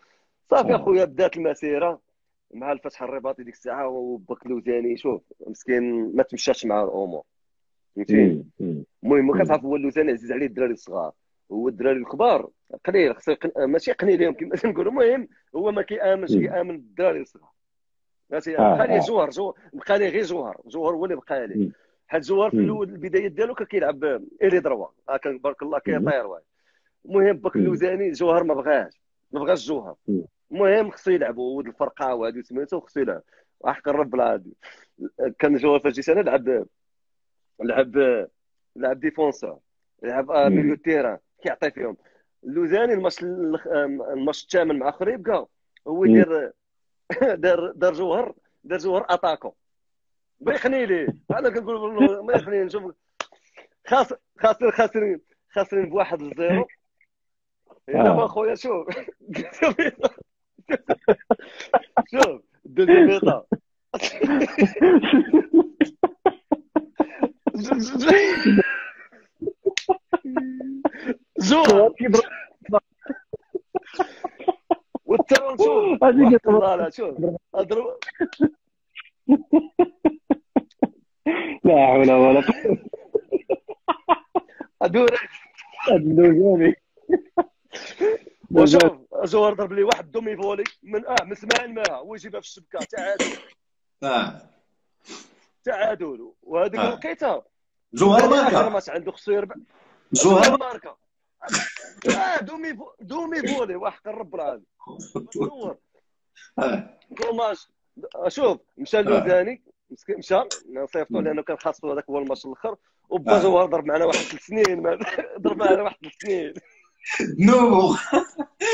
صافي اخويا بدات المسيره مع الفتح الرباطي ديك الساعه وبكلوزاني شوف مسكين ما تمشاش مع الامور فهمتيني المهم كتعرف هو اللوزاني عزيز عليه الدراري الصغار هو الدراري الكبار قليل خصو ماشي قليل يمكن نقولوا المهم هو ما كيامنش كيامن بالدراري الصغار ماشي بقى لي جوهر جوهر بقى لي غير جوهر جوهر هو اللي بقى لي حيت جوهر في الاول البدايه ديالو كان كيلعب الي دروا كان بارك الله كيطير واعر المهم بكلوزاني جوهر ما بغاش ما بغاش جوهر المهم خصو يلعبوا ولد الفرقه وهذه سميتو خصو يلعب حق الرب العادي كان جوهر فاش جيت انا لعب لعب لعب ديفونسور لعب ميليو تيران كيعطي فيهم اللوزاني الماتش الماتش الثامن مع خريبكا هو يدير دار دار جوهر دار جوهر اتاكو بيخني ليه انا كنقول ما يخني نشوف خاسر خاسر خاسرين خاسرين بواحد لزيرو دابا خويا شوف شوف دو الزبيطه زوهر والترون شوف هذيك الطباله شوف اضرب لا حول ولا قوه ادور ادور وشوف زوهر ضرب لي واحد دومي فولي من اه من سماعين معها هو يجيبها في الشبكه تعادل اه تعادل وهذيك الوقيته زوهر ماركا ماتش عنده خصو يربح زوهر ماركا اه دومي دومي فولي وحق الرب العالي زوهر اه دوماج شوف مشى اللوزاني مشى صيفطوا لانه كان خاصو هذاك هو الماتش الاخر وبا زوهر ضرب معنا واحد ثلاث سنين ضرب معنا واحد ثلاث سنين نو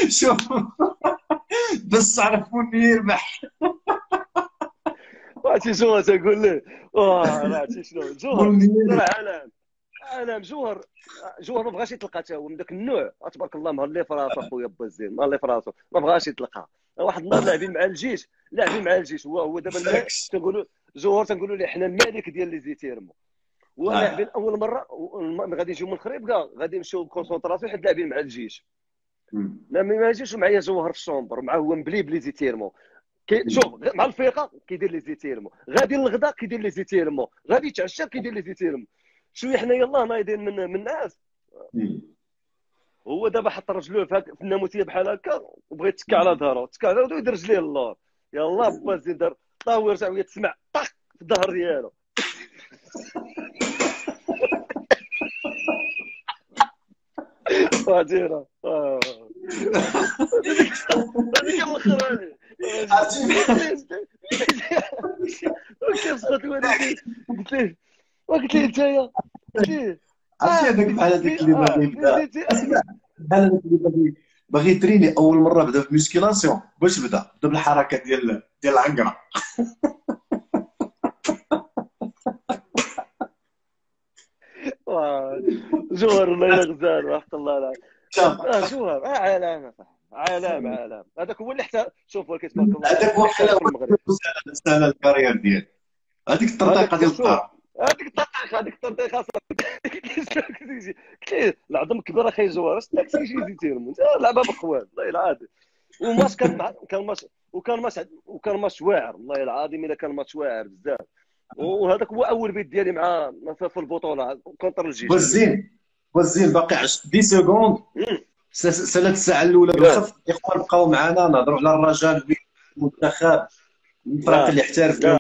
شوف بس عرفوني يربح وعرفتي شنو تقول لي واه عرفتي شنو جوهر علام علام جوهر جوهر ما بغاش يتلقى تا هو من ذاك النوع تبارك الله مهار اللي في راسو اخويا با الزين مهار اللي في راسو ما بغاش يتلقى واحد النهار لاعبين مع الجيش لاعبين مع الجيش هو هو دابا تنقولوا زهور تنقولوا لي احنا الملك ديال لي زيتيرمو. وانا بين اول مره غادي نجيو من خريب كاع غادي نمشيو بكونسونطراسيون حيت لاعبين مع الجيش. ما ما يجيش معايا زهور في الشومبر مع هو مبلي بلي زيتيرمو. شوف مع الفرقه كيدير لي زيتيرمو، غادي للغدا كيدير لي زيتيرمو، غادي يتعشى كيدير لي زيتيرمو. شويه حنا يلاه نايضين من من الناس. هو دابا حط رجلوه في الناموسيه بحال هكا وبغى يتكى على ظهره، تكى على ظهره ويدير رجليه للور. يلاه با زيد دار طاو يرجع ويا تسمع طق في الظهر ديالو. واديرا اه هذيك الاخراني وكيف صدق وليدي قلت ليه وقلت ليه نتايا قلت ليه عرفتي هذاك بحال هذيك اللي باغي يبدا اسمع بحال هذاك اللي باغي باغي يتريني اول مره بدا في ميسكيلاسيون باش بدا بدا بالحركه ديال ديال العنقره زهر الله يلا غزال رحمة الله عليك. اه زهر اه علامة علام علام هذاك هو اللي حتى شوف ولكن تبارك الله هذاك هو المغرب سهل الكارير ديالو هذيك التنطيقة ديال الطار هذيك التنطيقة هذيك التنطيقة صافي كثير العظم كبير اخي زهر شتي تيجي زيتيرمو لعبها بقوال والله العظيم والماتش كان كان ماتش وكان ماتش وكان ماتش واعر والله العظيم الا كان ماتش واعر بزاف وهذاك هو اول بيت ديالي مع في البطوله كونتر الجيش والزين والزين باقي عشرة سكوند سالات الساعه الاولى بالخف الاخوان بقاو معنا نهضروا على الرجال المنتخب الفريق اللي احترف